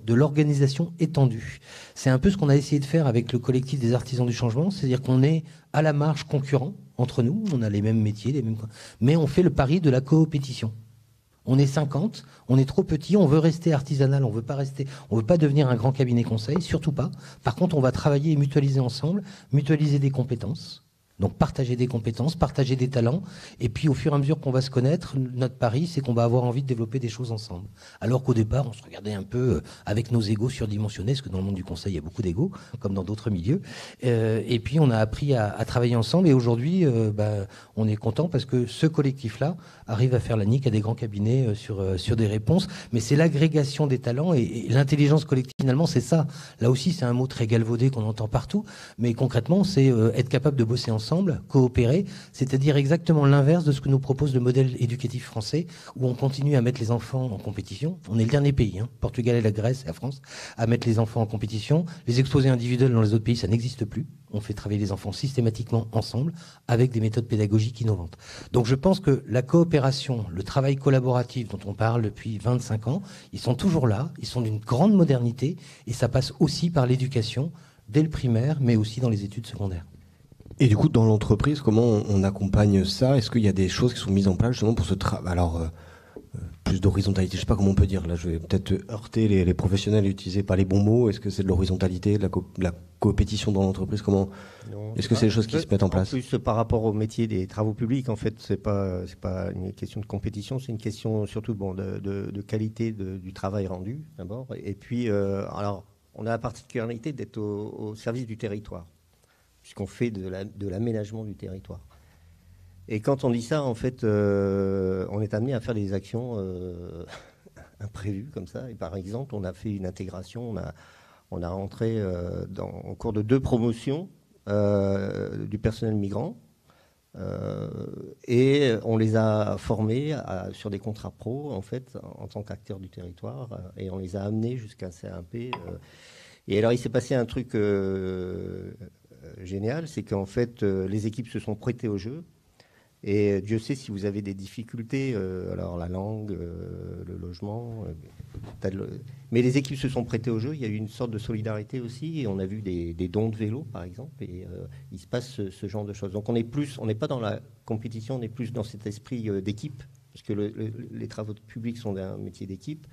de l'organisation étendue. C'est un peu ce qu'on a essayé de faire avec le collectif des artisans du changement, c'est-à-dire qu'on est à la marge concurrent entre nous, on a les mêmes métiers, les mêmes, mais on fait le pari de la coopétition. On est cinquante, on est trop petit, on veut rester artisanal, on veut pas rester, on veut pas devenir un grand cabinet conseil, surtout pas. Par contre, on va travailler et mutualiser ensemble, mutualiser des compétences. Donc partager des compétences, partager des talents. Et puis au fur et à mesure qu'on va se connaître, notre pari, c'est qu'on va avoir envie de développer des choses ensemble. Alors qu'au départ, on se regardait un peu avec nos égos surdimensionnés, parce que dans le monde du conseil, il y a beaucoup d'égos, comme dans d'autres milieux. Euh, et puis on a appris à, à travailler ensemble. Et aujourd'hui, euh, bah, on est content parce que ce collectif-là arrive à faire la nique à des grands cabinets sur, euh, sur des réponses. Mais c'est l'agrégation des talents et, et l'intelligence collective, finalement, c'est ça. Là aussi, c'est un mot très galvaudé qu'on entend partout. Mais concrètement, c'est euh, être capable de bosser ensemble. Ensemble, coopérer, c'est-à-dire exactement l'inverse de ce que nous propose le modèle éducatif français, où on continue à mettre les enfants en compétition. On est le dernier pays, hein, Portugal et la Grèce et la France, à mettre les enfants en compétition. Les exposés individuels dans les autres pays, ça n'existe plus. On fait travailler les enfants systématiquement ensemble avec des méthodes pédagogiques innovantes. Donc je pense que la coopération, le travail collaboratif dont on parle depuis vingt-cinq ans, ils sont toujours là, ils sont d'une grande modernité et ça passe aussi par l'éducation dès le primaire, mais aussi dans les études secondaires. Et du coup, dans l'entreprise, comment on accompagne ça? Est-ce qu'il y a des choses qui sont mises en place justement pour ce travail? Alors, euh, plus d'horizontalité. Je ne sais pas comment on peut dire. Là, je vais peut-être heurter les, les professionnels et utiliser pas les bons mots. Est-ce que c'est de l'horizontalité, de la, co la compétition dans l'entreprise? Comment est-ce que c'est des choses qui se mettent en place? En plus, par rapport au métier des travaux publics, en fait, c'est pas c'est pas une question de compétition. C'est une question surtout bon de, de, de qualité de, du travail rendu d'abord. Et puis, euh, alors, on a la particularité d'être au, au service du territoire, puisqu'on fait de l'aménagement la, de du territoire. Et quand on dit ça, en fait, euh, on est amené à faire des actions euh, imprévues comme ça. Et par exemple, on a fait une intégration, on a, on a rentré euh, dans, au cours de deux promotions euh, du personnel migrant. Euh, et on les a formés à, sur des contrats pro, en fait, en, en tant qu'acteurs du territoire. Et on les a amenés jusqu'à un C A P. Euh, et alors, il s'est passé un truc euh, génial, c'est qu'en fait, euh, les équipes se sont prêtées au jeu. Et Dieu sait si vous avez des difficultés, euh, alors la langue, euh, le logement, euh, le... mais les équipes se sont prêtées au jeu, il y a eu une sorte de solidarité aussi, et on a vu des, des dons de vélo par exemple, et euh, il se passe ce, ce genre de choses. Donc on est plus, on n'est pas dans la compétition, on est plus dans cet esprit euh, d'équipe, parce que le, le, les travaux publics sont un métier d'équipe,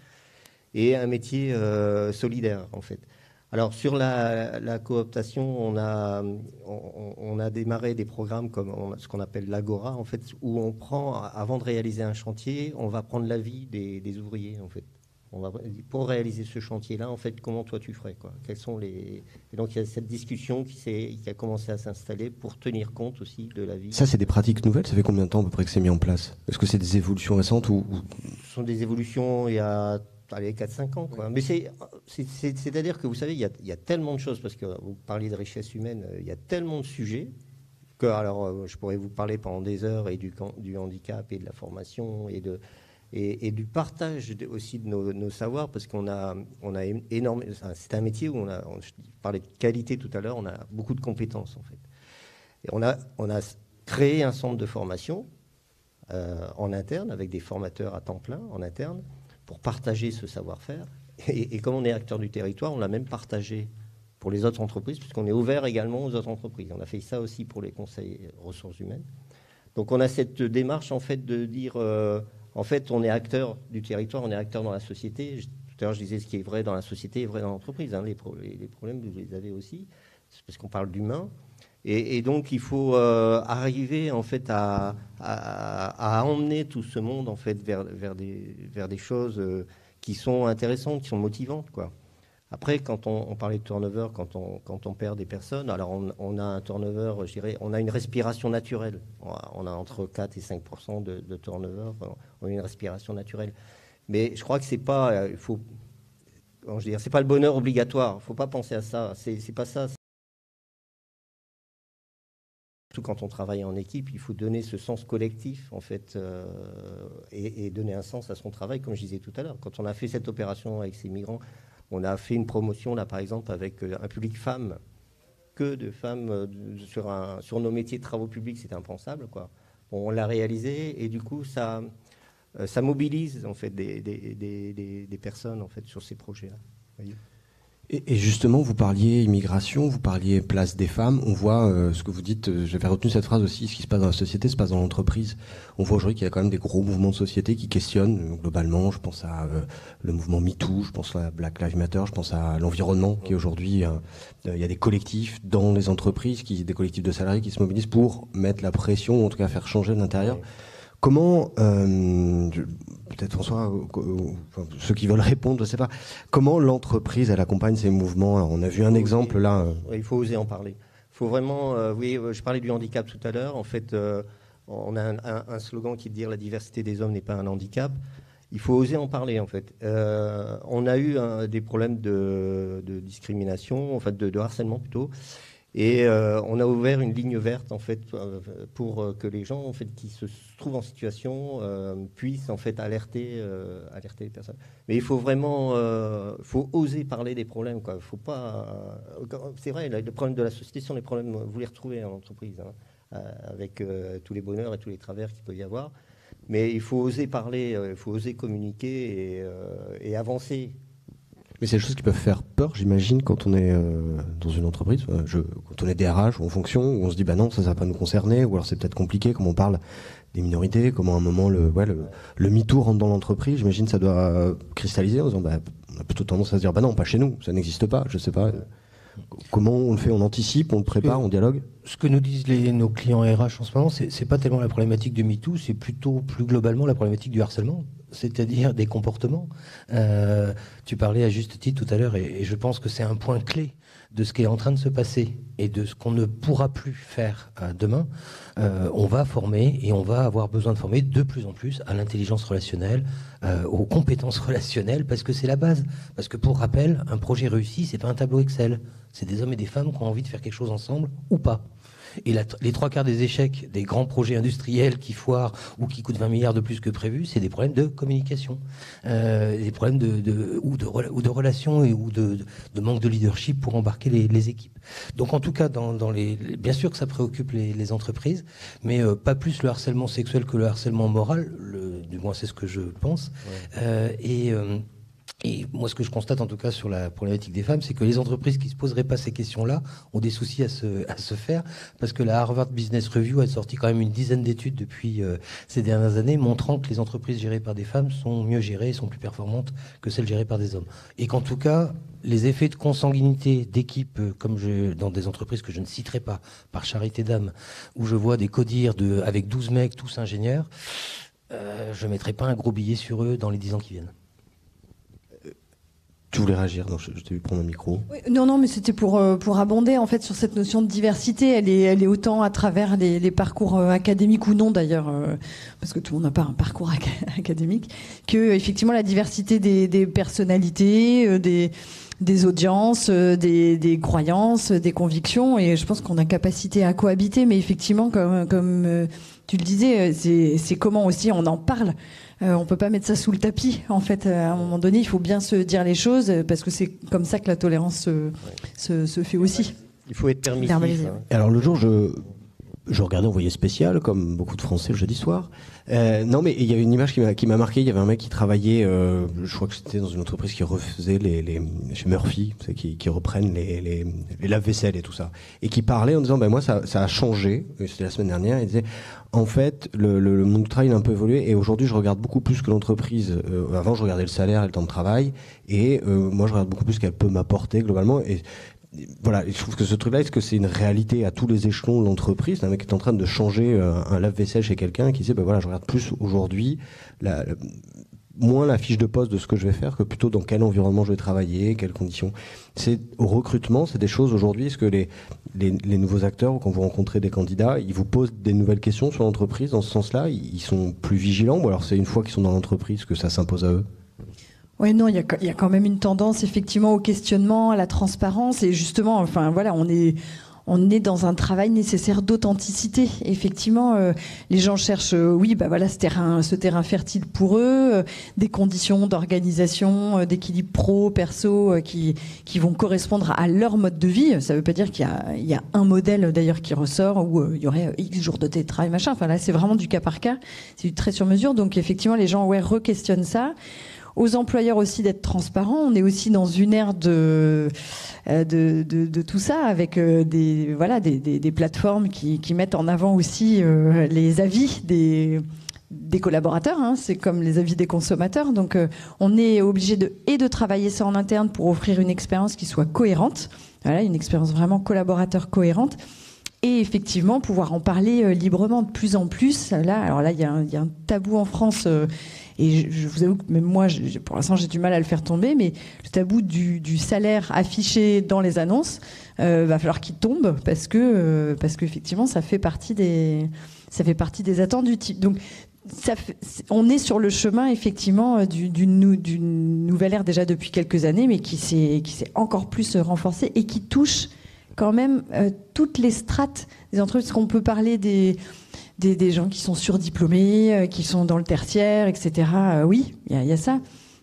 et un métier euh, solidaire en fait. Alors sur la, la cooptation, on a, on, on a démarré des programmes comme on, ce qu'on appelle l'Agora, en fait, où on prend, avant de réaliser un chantier, on va prendre l'avis des, des ouvriers, en fait. On va, pour réaliser ce chantier-là, en fait, comment toi tu ferais quoi? Quels sont les... Et donc il y a cette discussion qui, qui a commencé à s'installer pour tenir compte aussi de l'avis. Ça, c'est des pratiques nouvelles. Ça fait combien de temps à peu près que c'est mis en place? Est-ce que c'est des évolutions récentes ou... Ce sont des évolutions il y a... Allez, quatre cinq ans, quoi. Mais c'est-à-dire que, vous savez, il y, y a tellement de choses, parce que vous parlez de richesse humaine, il y a tellement de sujets que, alors, je pourrais vous parler pendant des heures et du, du handicap et de la formation et, de, et, et du partage de, aussi de nos, nos savoirs, parce qu'on a, on a énorme... C'est un métier où on a... On, je parlais de qualité tout à l'heure, on a beaucoup de compétences, en fait. Et on a, on a créé un centre de formation euh, en interne, avec des formateurs à temps plein en interne, pour partager ce savoir-faire. Et, et comme on est acteur du territoire, on l'a même partagé pour les autres entreprises, puisqu'on est ouvert également aux autres entreprises. On a fait ça aussi pour les conseils ressources humaines. Donc on a cette démarche, en fait, de dire... Euh, en fait, on est acteur du territoire, on est acteur dans la société. Je, tout à l'heure, je disais ce qui est vrai dans la société est vrai dans l'entreprise. Hein. Les, pro les, les problèmes, vous les avez aussi. C'est parce qu'on parle d'humain. Et, et donc, il faut euh, arriver, en fait, à, à, à emmener tout ce monde, en fait, vers, vers, des, vers des choses euh, qui sont intéressantes, qui sont motivantes, quoi. Après, quand on, on parlait de turnover, quand on, quand on perd des personnes, alors on, on a un turnover, je dirais, on a une respiration naturelle. On a, on a entre quatre et cinq pour cent de, de turnover, on a une respiration naturelle. Mais je crois que c'est pas, il faut, comment je veux dire, c'est pas le bonheur obligatoire. Il ne faut pas penser à ça. C'est pas ça. Quand on travaille en équipe, il faut donner ce sens collectif, en fait, euh, et, et donner un sens à son travail, comme je disais tout à l'heure. Quand on a fait cette opération avec ces migrants, on a fait une promotion, là, par exemple, avec un public femmes, que de femmes euh, sur, un, sur nos métiers de travaux publics, c'est impensable, quoi. Bon, on l'a réalisé, et du coup, ça, euh, ça mobilise, en fait, des, des, des, des, des personnes, en fait, sur ces projets-là, voyez. Et justement, vous parliez immigration, vous parliez place des femmes. On voit euh, ce que vous dites, euh, j'avais retenu cette phrase aussi, ce qui se passe dans la société se passe dans l'entreprise. On voit aujourd'hui qu'il y a quand même des gros mouvements de société qui questionnent globalement. Je pense à euh, le mouvement MeToo, je pense à Black Lives Matter, je pense à l'environnement qui aujourd'hui, euh, il y a des collectifs dans les entreprises, qui, des collectifs de salariés qui se mobilisent pour mettre la pression, ou en tout cas faire changer de l'intérieur. Comment, euh, peut-être François, enfin, ceux qui veulent répondre, je ne sais pas, comment l'entreprise, elle accompagne ces mouvements? Alors, on a vu un exemple là. Il faut oser en parler. Il faut vraiment, euh, oui, je parlais du handicap tout à l'heure. En fait, euh, on a un, un, un slogan qui dit « La diversité des hommes n'est pas un handicap ». Il faut oser en parler, en fait. Euh, on a eu hein, des problèmes de, de discrimination, en fait, de, de harcèlement plutôt. Et euh, on a ouvert une ligne verte, en fait, pour que les gens, en fait, qui se trouvent en situation euh, puissent, en fait, alerter, euh, alerter les personnes. Mais il faut vraiment, euh, faut oser parler des problèmes, quoi. Faut pas. Euh, c'est vrai, les problèmes de la société sont les problèmes, vous les retrouvez en entreprise, hein, avec euh, tous les bonheurs et tous les travers qu'il peut y avoir. Mais il faut oser parler, il faut oser communiquer et, euh, et avancer. Mais c'est des choses qui peuvent faire peur, j'imagine, quand on est euh, dans une entreprise, euh, je, quand on est D R H ou en fonction, où on se dit bah non, ça ça va pas nous concerner, ou alors c'est peut-être compliqué, comme on parle des minorités, comment à un moment le, ouais, le, le MeToo rentre dans l'entreprise, j'imagine ça doit euh, cristalliser en disant bah, on a plutôt tendance à se dire bah non, pas chez nous, ça n'existe pas, je sais pas. Comment on le fait? On anticipe, on le prépare, on dialogue? Ce que nous disent les, nos clients R H en ce moment, c'est pas tellement la problématique du MeToo, c'est plutôt plus globalement la problématique du harcèlement, c'est-à-dire des comportements. Euh, tu parlais à juste titre tout à l'heure, et, et je pense que c'est un point clé de ce qui est en train de se passer et de ce qu'on ne pourra plus faire demain. Euh, on va former et on va avoir besoin de former de plus en plus à l'intelligence relationnelle, euh, aux compétences relationnelles, parce que c'est la base. Parce que pour rappel, un projet réussi, c'est pas un tableau Excel. C'est des hommes et des femmes qui ont envie de faire quelque chose ensemble ou pas. Et la, les trois quarts des échecs des grands projets industriels qui foirent ou qui coûtent vingt milliards de plus que prévu, c'est des problèmes de communication, euh, des problèmes de, de, ou, de, ou de relations et, ou de, de manque de leadership pour embarquer les, les équipes. Donc en tout cas, dans, dans les, les, bien sûr que ça préoccupe les, les entreprises, mais euh, pas plus le harcèlement sexuel que le harcèlement moral, le, du moins c'est ce que je pense. Ouais. Euh, et... Euh, Et moi, ce que je constate, en tout cas, sur la problématique des femmes, c'est que les entreprises qui se poseraient pas ces questions-là ont des soucis à se, à se faire, parce que la Harvard Business Review a sorti quand même une dizaine d'études depuis euh, ces dernières années, montrant que les entreprises gérées par des femmes sont mieux gérées, sont plus performantes que celles gérées par des hommes. Et qu'en tout cas, les effets de consanguinité d'équipes, comme je, dans des entreprises que je ne citerai pas, par charité d'âme, où je vois des codires de, avec douze mecs, tous ingénieurs, euh, je mettrai pas un gros billet sur eux dans les dix ans qui viennent. Tu voulais réagir, donc je, je t'ai vu prendre un micro. Oui, non, non, mais c'était pour, euh, pour abonder en fait sur cette notion de diversité. Elle est, elle est autant à travers les, les parcours euh, académiques ou non d'ailleurs, euh, parce que tout le monde n'a pas un parcours ac académique, que effectivement la diversité des, des personnalités, euh, des, des audiences, euh, des, des croyances, des convictions. Et je pense qu'on a capacité à cohabiter, mais effectivement, comme, comme euh, tu le disais, c'est comment aussi on en parle. Euh, on peut pas mettre ça sous le tapis, en fait. À un moment donné, il faut bien se dire les choses, parce que c'est comme ça que la tolérance se, ouais. se, se fait aussi. Il faut être permissif. Hein. Alors le jour, je, je regardais Envoyé spécial, comme beaucoup de Français le jeudi soir. Euh, non, mais il y avait une image qui m'a marqué. Il y avait un mec qui travaillait, euh, je crois que c'était dans une entreprise qui refaisait les, les chez Murphy, qui, qui reprennent les, les, les lave-vaisselle et tout ça, et qui parlait en disant, ben moi ça, ça a changé. C'était la semaine dernière. Il disait, en fait, le, le, le monde du travail a un peu évolué, et aujourd'hui, je regarde beaucoup plus que l'entreprise. Euh, avant, je regardais le salaire et le temps de travail, et euh, moi, je regarde beaucoup plus ce qu'elle peut m'apporter globalement. Et, et voilà, et je trouve que ce truc-là, est-ce que c'est une réalité à tous les échelons de l'entreprise? Un mec qui est en train de changer euh, un lave-vaisselle chez quelqu'un, qui sait, ben voilà, je regarde plus aujourd'hui la, la, moins la fiche de poste de ce que je vais faire, que plutôt dans quel environnement je vais travailler, quelles conditions. C'est au recrutement, c'est des choses aujourd'hui. Est-ce que les, les, les nouveaux acteurs, quand vous rencontrez des candidats, ils vous posent des nouvelles questions sur l'entreprise dans ce sens-là? Ils sont plus vigilants, ou alors c'est une fois qu'ils sont dans l'entreprise que ça s'impose à eux? Oui, non, il y a, y a quand même une tendance effectivement au questionnement, à la transparence, et justement, enfin voilà, on est... on est dans un travail nécessaire d'authenticité. Effectivement, euh, les gens cherchent, euh, oui, bah voilà, ce terrain, ce terrain fertile pour eux, euh, des conditions d'organisation, euh, d'équilibre pro, perso, euh, qui qui vont correspondre à leur mode de vie. Ça ne veut pas dire qu'il y a, il y a un modèle d'ailleurs qui ressort où euh, il y aurait X jours de télétravail, machin. Enfin là, c'est vraiment du cas par cas, c'est du trait sur mesure. Donc effectivement, les gens ouais re-questionnent ça. Aux employeurs aussi d'être transparents. On est aussi dans une ère de de, de, de tout ça, avec des voilà des, des, des plateformes qui, qui mettent en avant aussi euh, les avis des des collaborateurs. Hein. C'est comme les avis des consommateurs. Donc euh, on est obligé de et de travailler ça en interne pour offrir une expérience qui soit cohérente. Voilà, une expérience vraiment collaborateur cohérente. Et effectivement, pouvoir en parler euh, librement de plus en plus. Là, alors là, il y, y a un tabou en France. Euh, et je, je vous avoue que même moi, je, pour l'instant, j'ai du mal à le faire tomber. Mais le tabou du, du salaire affiché dans les annonces, euh, va falloir qu'il tombe, parce que euh, parce qu'effectivement, ça fait partie des ça fait partie des attentes du type. Donc, ça fait, on est sur le chemin effectivement d'une du, du, nouvelle ère déjà depuis quelques années, mais qui s'est qui s'est encore plus renforcée et qui touche quand même euh, toutes les strates des entreprises, qu'on peut parler des, des, des gens qui sont surdiplômés, euh, qui sont dans le tertiaire, et cetera. Euh, oui, il y, y a ça.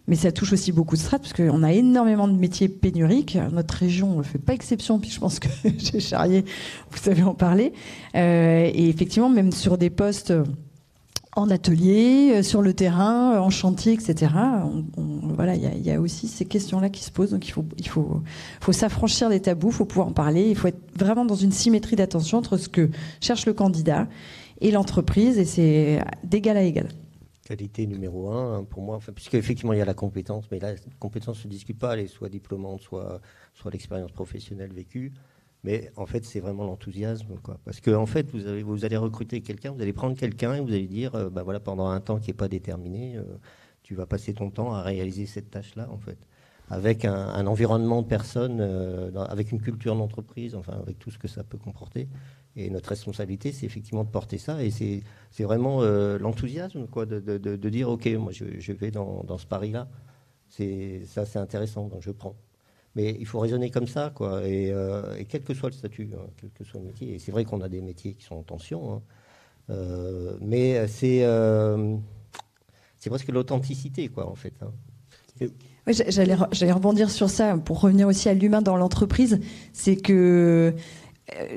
Mais ça touche aussi beaucoup de strates, parce qu'on a énormément de métiers pénuriques. Notre région ne fait pas exception, puis je pense que chez Charier, vous savez en parler. Euh, et effectivement, même sur des postes en atelier, sur le terrain, en chantier, et cetera. On, on, voilà, il y, y a aussi ces questions-là qui se posent. Donc il faut, il faut, faut s'affranchir des tabous, il faut pouvoir en parler. Il faut être vraiment dans une symétrie d'attention entre ce que cherche le candidat et l'entreprise, et c'est d'égal à égal. Qualité numéro un pour moi, enfin, puisque effectivement il y a la compétence, mais là, la compétence ne se discute pas, elle est soit diplômante, soit, soit l'expérience professionnelle vécue. Mais en fait, c'est vraiment l'enthousiasme, quoi. Parce que en fait, vous, avez, vous allez recruter quelqu'un, vous allez prendre quelqu'un et vous allez dire, euh, bah voilà, pendant un temps qui n'est pas déterminé, euh, tu vas passer ton temps à réaliser cette tâche-là, en fait, avec un, un environnement de personnes, euh, dans, avec une culture d'entreprise, enfin, avec tout ce que ça peut comporter. Et notre responsabilité, c'est effectivement de porter ça. Et c'est vraiment euh, l'enthousiasme, quoi, de, de, de, de dire, ok, moi, je, je vais dans, dans ce pari-là. Ça, c'est intéressant, donc je prends. Mais il faut raisonner comme ça, quoi, et, euh, et quel que soit le statut, hein, quel que soit le métier. Et c'est vrai qu'on a des métiers qui sont en tension, hein, euh, mais c'est euh, presque l'authenticité, quoi, en fait. Hein. Et... Oui, j'allais j'allais rebondir sur ça, pour revenir aussi à l'humain dans l'entreprise. C'est que,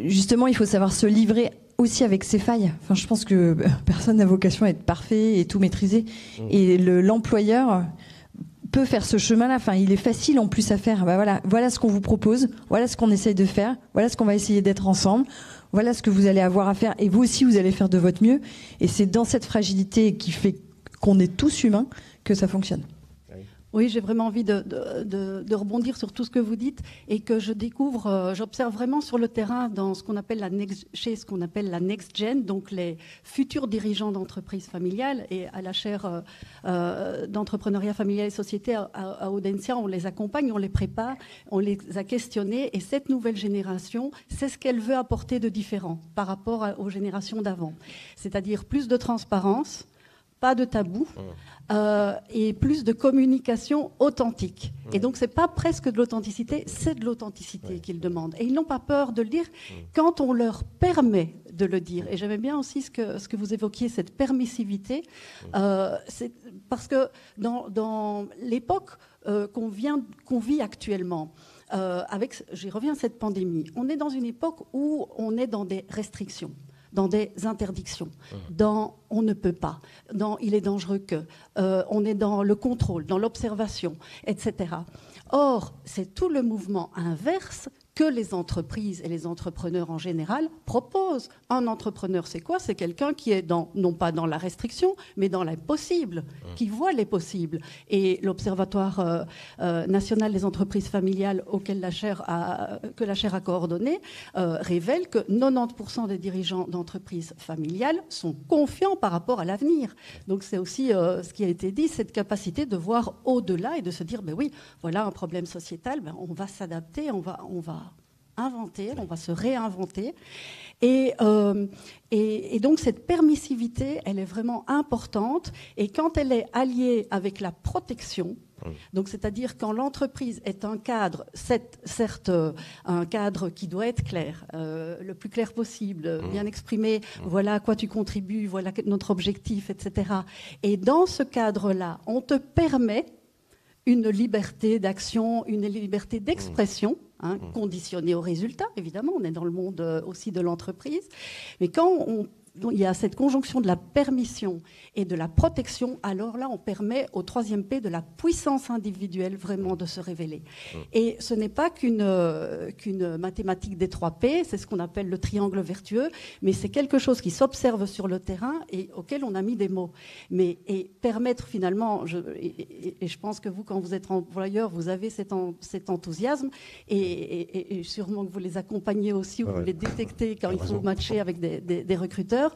justement, il faut savoir se livrer aussi avec ses failles. Enfin, je pense que personne n'a vocation à être parfait et tout maîtriser. Mmh. Et l'employeur... Le, peut faire ce chemin-là. Enfin, il est facile en plus à faire. Ben voilà, voilà ce qu'on vous propose, voilà ce qu'on essaye de faire, voilà ce qu'on va essayer d'être ensemble, voilà ce que vous allez avoir à faire, et vous aussi vous allez faire de votre mieux. Et c'est dans cette fragilité qui fait qu'on est tous humains que ça fonctionne. Oui, j'ai vraiment envie de, de, de, de rebondir sur tout ce que vous dites, et que je découvre, euh, j'observe vraiment sur le terrain dans ce qu'on appelle la next, chez ce qu'on appelle la next gen, donc les futurs dirigeants d'entreprises familiales. Et à la chaire euh, euh, d'entrepreneuriat familial et société à, à, à Audencia, on les accompagne, on les prépare, on les a questionnés, et cette nouvelle génération, c'est ce qu'elle veut apporter de différent par rapport à, aux générations d'avant. C'est-à-dire plus de transparence, pas de tabou, euh, et plus de communication authentique. Ouais. Et donc, ce n'est pas presque de l'authenticité, c'est de l'authenticité, ouais, qu'ils demandent. Et ils n'ont pas peur de le dire, ouais, quand on leur permet de le dire. Et j'aimais bien aussi ce que, ce que vous évoquiez, cette permissivité, ouais, euh, parce que dans, dans l'époque euh, qu'on qu'on vit actuellement, euh, avec, j'y reviens, cette pandémie, on est dans une époque où on est dans des restrictions, dans des interdictions, dans on ne peut pas, dans il est dangereux que, euh, on est dans le contrôle, dans l'observation, et cetera. Or, c'est tout le mouvement inverse que les entreprises et les entrepreneurs en général proposent. Un entrepreneur, c'est quoi? C'est quelqu'un qui est dans, non pas dans la restriction, mais dans l'impossible, qui voit les possibles. Et l'Observatoire euh, euh, national des entreprises familiales, auquel la chaire a, que la chaire a coordonné, euh, révèle que quatre-vingt-dix pour cent des dirigeants d'entreprises familiales sont confiants par rapport à l'avenir. Donc c'est aussi euh, ce qui a été dit, cette capacité de voir au-delà et de se dire, ben oui, voilà un problème sociétal, ben on va s'adapter, on va... On va inventer, on va se réinventer. Et, euh, et, et donc cette permissivité, elle est vraiment importante. Et quand elle est alliée avec la protection, donc c'est-à-dire quand l'entreprise est un cadre, certes un cadre qui doit être clair, euh, le plus clair possible, bien exprimé, voilà à quoi tu contribues, voilà notre objectif, et cetera. Et dans ce cadre-là, on te permet une liberté d'action, une liberté d'expression, hein, conditionnée au résultat, évidemment, on est dans le monde aussi de l'entreprise. Mais quand on, il y a cette conjonction de la permission et de la protection, alors là, on permet au troisième P de la puissance individuelle vraiment de se révéler. Et ce n'est pas qu'une euh, qu'une mathématique des trois P, c'est ce qu'on appelle le triangle vertueux, mais c'est quelque chose qui s'observe sur le terrain et auquel on a mis des mots. Mais, et permettre finalement, je, et, et, et je pense que vous, quand vous êtes employeur, vous avez cet, en, cet enthousiasme, et Et, et sûrement que vous les accompagnez aussi, ou ouais, vous les détectez quand ils sont matchés avec des, des, des recruteurs.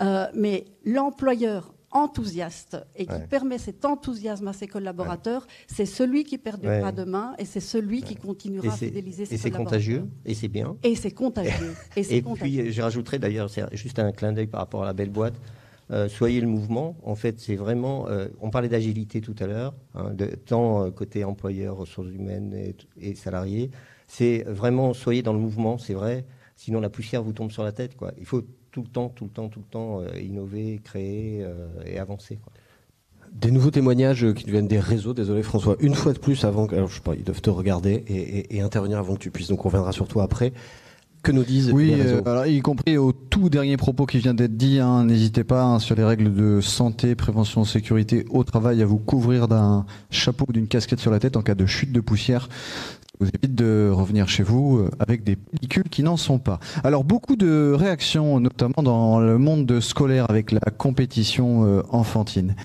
Euh, mais l'employeur enthousiaste et qui, ouais, permet cet enthousiasme à ses collaborateurs, ouais, c'est celui qui perdurera, ouais, demain, et c'est celui, ouais, qui continuera à fidéliser ses collaborateurs. Et c'est contagieux, et c'est bien. Et c'est contagieux. Et, et contagieux. Puis, je rajouterais d'ailleurs, c'est juste un clin d'œil par rapport à la belle boîte, euh, soyez le mouvement. En fait, c'est vraiment... Euh, on parlait d'agilité tout à l'heure, hein, tant euh, côté employeur, ressources humaines et, et salariés. C'est vraiment, soyez dans le mouvement, c'est vrai. Sinon, la poussière vous tombe sur la tête, quoi. Il faut tout le temps, tout le temps, tout le temps euh, innover, créer euh, et avancer, quoi. Des nouveaux témoignages qui viennent des réseaux. Désolé, François, une fois de plus, avant que... Alors, je sais pas, ils doivent te regarder et, et, et intervenir avant que tu puisses. Donc, on reviendra sur toi après. que nous disent oui, les réseaux. Euh, alors, y compris au tout dernier propos qui vient d'être dit, hein, n'hésitez pas hein, sur les règles de santé, prévention, sécurité au travail à vous couvrir d'un chapeau ou d'une casquette sur la tête en cas de chute de poussière. Vous évitez de revenir chez vous avec des pellicules qui n'en sont pas. Alors beaucoup de réactions, notamment dans le monde scolaire avec la compétition enfantine.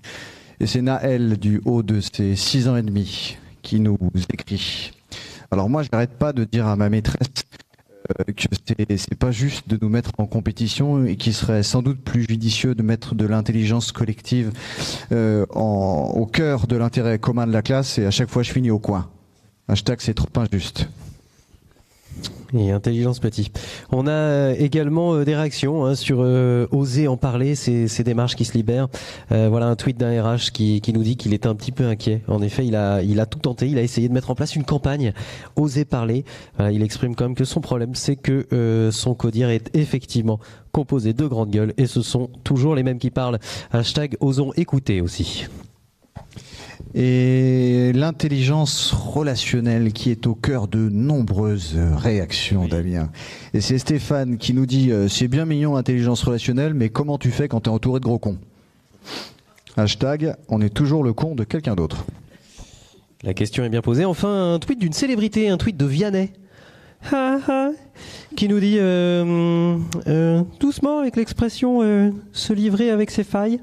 Et c'est Naël, du haut de ses six ans et demi, qui nous écrit. Alors moi, je n'arrête pas de dire à ma maîtresse que c'est pas juste de nous mettre en compétition et qu'il serait sans doute plus judicieux de mettre de l'intelligence collective euh, en, au cœur de l'intérêt commun de la classe. Et à chaque fois, je finis au coin. Hashtag c'est trop injuste. Et intelligence petit. On a également euh, des réactions hein, sur euh, oser en parler, ces, ces démarches qui se libèrent. Euh, voilà un tweet d'un R H qui, qui nous dit qu'il est un petit peu inquiet. En effet, il a, il a tout tenté, il a essayé de mettre en place une campagne, oser parler. Voilà, il exprime quand même que son problème, c'est que euh, son codir est effectivement composé de grandes gueules et ce sont toujours les mêmes qui parlent. Hashtag osons écouter aussi. Et l'intelligence relationnelle qui est au cœur de nombreuses réactions, oui. Damien. Et c'est Stéphane qui nous dit euh, « C'est bien mignon l'intelligence relationnelle, mais comment tu fais quand tu es entouré de gros cons ?» Hashtag « On est toujours le con de quelqu'un d'autre ». La question est bien posée. Enfin, un tweet d'une célébrité, un tweet de Vianney. Ha, ha, qui nous dit euh, euh, « Doucement avec l'expression euh, « se livrer avec ses failles ».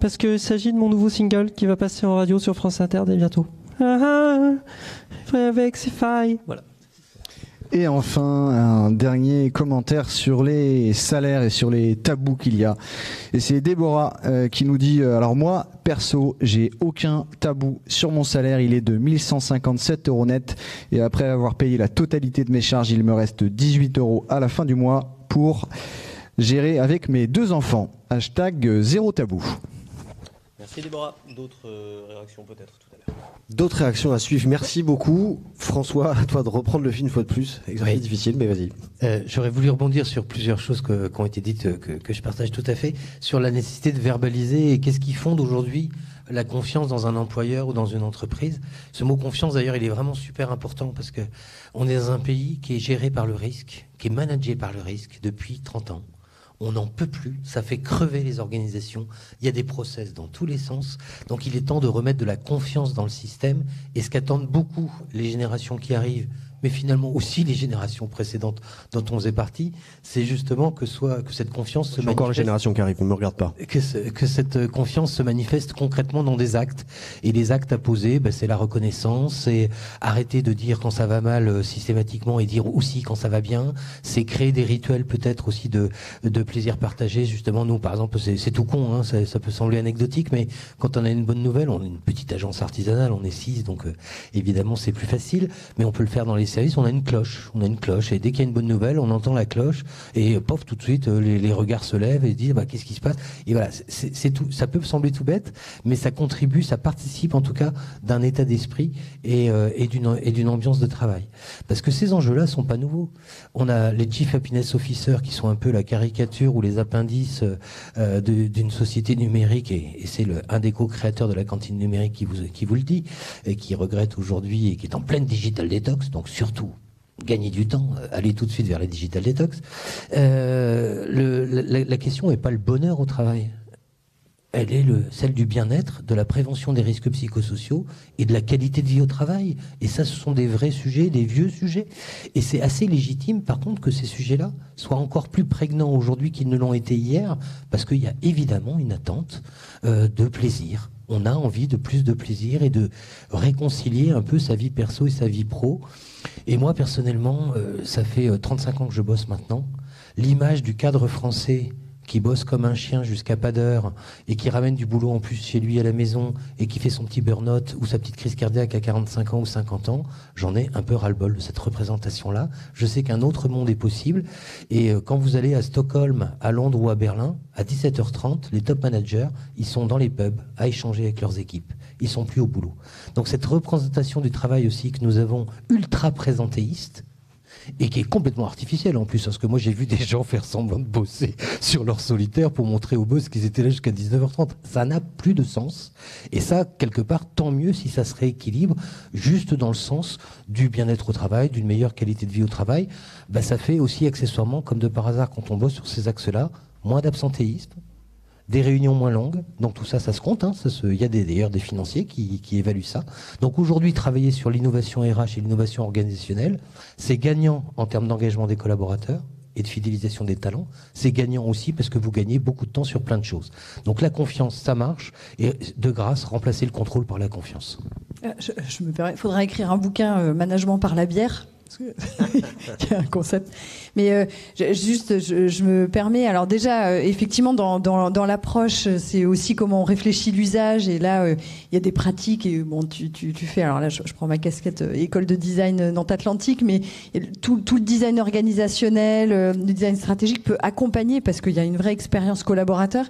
Parce qu'il s'agit de mon nouveau single qui va passer en radio sur France Inter dès bientôt. Ah ah, avec ses failles. Voilà. Et enfin, un dernier commentaire sur les salaires et sur les tabous qu'il y a. Et c'est Déborah euh, qui nous dit euh, alors moi, perso, j'ai aucun tabou sur mon salaire. Il est de mille cent cinquante-sept euros net. Et après avoir payé la totalité de mes charges, il me reste dix-huit euros à la fin du mois pour gérer avec mes deux enfants. Hashtag zéro tabou. Merci Déborah. D'autres euh, réactions peut-être tout à l'heure. D'autres réactions à suivre. Merci beaucoup. François, à toi de reprendre le film une fois de plus. Exercice oui. difficile, mais vas-y. Euh, J'aurais voulu rebondir sur plusieurs choses que, qui ont été dites, que, que je partage tout à fait, sur la nécessité de verbaliser et qu'est-ce qui fonde aujourd'hui la confiance dans un employeur ou dans une entreprise. Ce mot confiance, d'ailleurs, il est vraiment super important parce que on est dans un pays qui est géré par le risque, qui est managé par le risque depuis trente ans. On n'en peut plus, ça fait crever les organisations, il y a des process dans tous les sens, donc il est temps de remettre de la confiance dans le système, et ce qu'attendent beaucoup les générations qui arrivent, mais finalement aussi les générations précédentes dont on faisait partie, c'est justement que, soit, que cette confiance se manifeste... Encore une génération qui arrive, on ne me regarde pas. Que, ce, que cette confiance se manifeste concrètement dans des actes. Et les actes à poser, ben, c'est la reconnaissance, c'est arrêter de dire quand ça va mal euh, systématiquement et dire aussi quand ça va bien, c'est créer des rituels peut-être aussi de, de plaisir partagé. Justement, nous, par exemple, c'est tout con, hein, ça, ça peut sembler anecdotique, mais quand on a une bonne nouvelle, on est une petite agence artisanale, on est six, donc euh, évidemment c'est plus facile, mais on peut le faire dans les service, on a une cloche, on a une cloche et dès qu'il y a une bonne nouvelle, on entend la cloche et pof, tout de suite, les, les regards se lèvent et se disent bah, qu'est-ce qui se passe ? Et voilà, c'est tout. Ça peut sembler tout bête, mais ça contribue, ça participe en tout cas d'un état d'esprit et, euh, et d'une ambiance de travail. Parce que ces enjeux-là sont pas nouveaux. On a les Chief Happiness Officers qui sont un peu la caricature ou les appendices euh, d'une société numérique et, et c'est un des co-créateurs de la cantine numérique qui vous, qui vous le dit et qui regrette aujourd'hui et qui est en pleine digital detox, donc surtout gagner du temps, aller tout de suite vers la digital detox. Euh, le, la, la question n'est pas le bonheur au travail. Elle est le, celle du bien-être, de la prévention des risques psychosociaux et de la qualité de vie au travail. Et ça, ce sont des vrais sujets, des vieux sujets. Et c'est assez légitime, par contre, que ces sujets-là soient encore plus prégnants aujourd'hui qu'ils ne l'ont été hier, parce qu'il y a évidemment une attente euh, de plaisir. On a envie de plus de plaisir et de réconcilier un peu sa vie perso et sa vie pro. Et moi, personnellement, euh, ça fait trente-cinq ans que je bosse maintenant. L'image du cadre français qui bosse comme un chien jusqu'à pas d'heure et qui ramène du boulot en plus chez lui à la maison et qui fait son petit burn-out ou sa petite crise cardiaque à quarante-cinq ans ou cinquante ans, j'en ai un peu ras-le-bol de cette représentation-là. Je sais qu'un autre monde est possible. Et quand vous allez à Stockholm, à Londres ou à Berlin, à dix-sept heures trente, les top managers, ils sont dans les pubs à échanger avec leurs équipes. Ils sont plus au boulot. Donc cette représentation du travail aussi que nous avons ultra-présentéiste, et qui est complètement artificielle en plus, parce que moi j'ai vu des gens faire semblant de bosser sur leur solitaire pour montrer aux boss qu'ils étaient là jusqu'à dix-neuf heures trente. Ça n'a plus de sens, et ça, quelque part, tant mieux si ça se rééquilibre juste dans le sens du bien-être au travail, d'une meilleure qualité de vie au travail. Ben, ça fait aussi accessoirement, comme de par hasard, quand on bosse sur ces axes-là, moins d'absentéisme, des réunions moins longues, donc tout ça, ça se compte. Hein. Ça se... Il y a d'ailleurs des, des financiers qui, qui évaluent ça. Donc aujourd'hui, travailler sur l'innovation R H et l'innovation organisationnelle, c'est gagnant en termes d'engagement des collaborateurs et de fidélisation des talents. C'est gagnant aussi parce que vous gagnez beaucoup de temps sur plein de choses. Donc la confiance, ça marche. Et de grâce, remplacer le contrôle par la confiance. Euh, je, je me permets, faudra écrire un bouquin euh, « Management par la bière ». Il y a un concept. Mais euh, je, juste, je, je me permets. Alors déjà, euh, effectivement, dans, dans, dans l'approche, c'est aussi comment on réfléchit l'usage. Et là, il euh, y a des pratiques. Et bon, tu, tu, tu fais. Alors là, je, je prends ma casquette euh, école de design Nantes Atlantique, mais tout, tout le design organisationnel, euh, le design stratégique peut accompagner parce qu'il y a une vraie expérience collaborateur.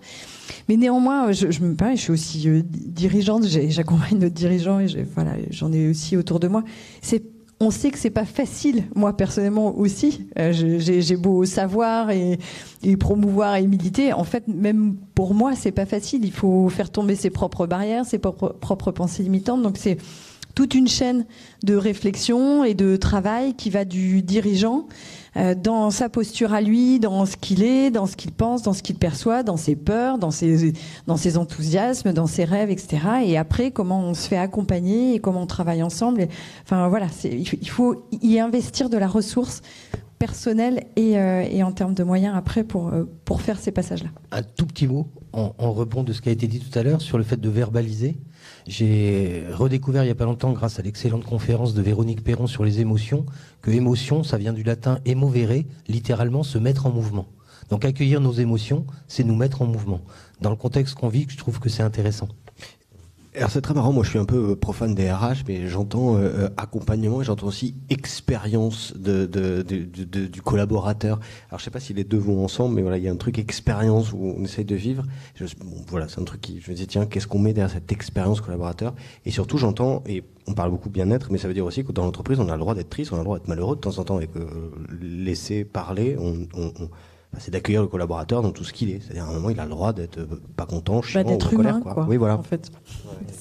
Mais néanmoins, je, je me permets. Je suis aussi euh, dirigeante. J'accompagne d'autres dirigeants. Et voilà, j'en ai aussi autour de moi. C'est On sait que c'est pas facile, moi personnellement aussi. Euh, j'ai beau savoir et, et promouvoir et militer, en fait, même pour moi, c'est pas facile. Il faut faire tomber ses propres barrières, ses propres, propres pensées limitantes. Donc c'est toute une chaîne de réflexion et de travail qui va du dirigeant euh, dans sa posture à lui, dans ce qu'il est, dans ce qu'il pense, dans ce qu'il perçoit, dans ses peurs, dans ses, dans ses enthousiasmes, dans ses rêves, et cetera. Et après, comment on se fait accompagner et comment on travaille ensemble. Et, enfin voilà, il faut, il faut y investir de la ressource personnelle et, euh, et en termes de moyens après pour, euh, pour faire ces passages-là. Un tout petit mot en, en rebond de ce qui a été dit tout à l'heure sur le fait de verbaliser. J'ai redécouvert il n'y a pas longtemps, grâce à l'excellente conférence de Véronique Perron sur les émotions, que émotion, ça vient du latin émovere, littéralement se mettre en mouvement. Donc accueillir nos émotions, c'est nous mettre en mouvement. Dans le contexte qu'on vit, je trouve que c'est intéressant. Alors c'est très marrant, moi je suis un peu profane des R H, mais j'entends euh, accompagnement et j'entends aussi expérience de, de, de, de, de, du collaborateur. Alors je sais pas si les deux vont ensemble, mais voilà, il y a un truc expérience où on essaye de vivre. Je, bon, voilà, c'est un truc qui, je me dis tiens, qu'est-ce qu'on met derrière cette expérience collaborateur? Et surtout j'entends, et on parle beaucoup bien-être, mais ça veut dire aussi que dans l'entreprise on a le droit d'être triste, on a le droit d'être malheureux de temps en temps, et que euh, laisser parler, on... on, on c'est d'accueillir le collaborateur dans tout ce qu'il est. C'est-à-dire, à un moment, il a le droit d'être pas content, chiant, bah, ou en colère. Quoi. Quoi, oui, voilà. En fait,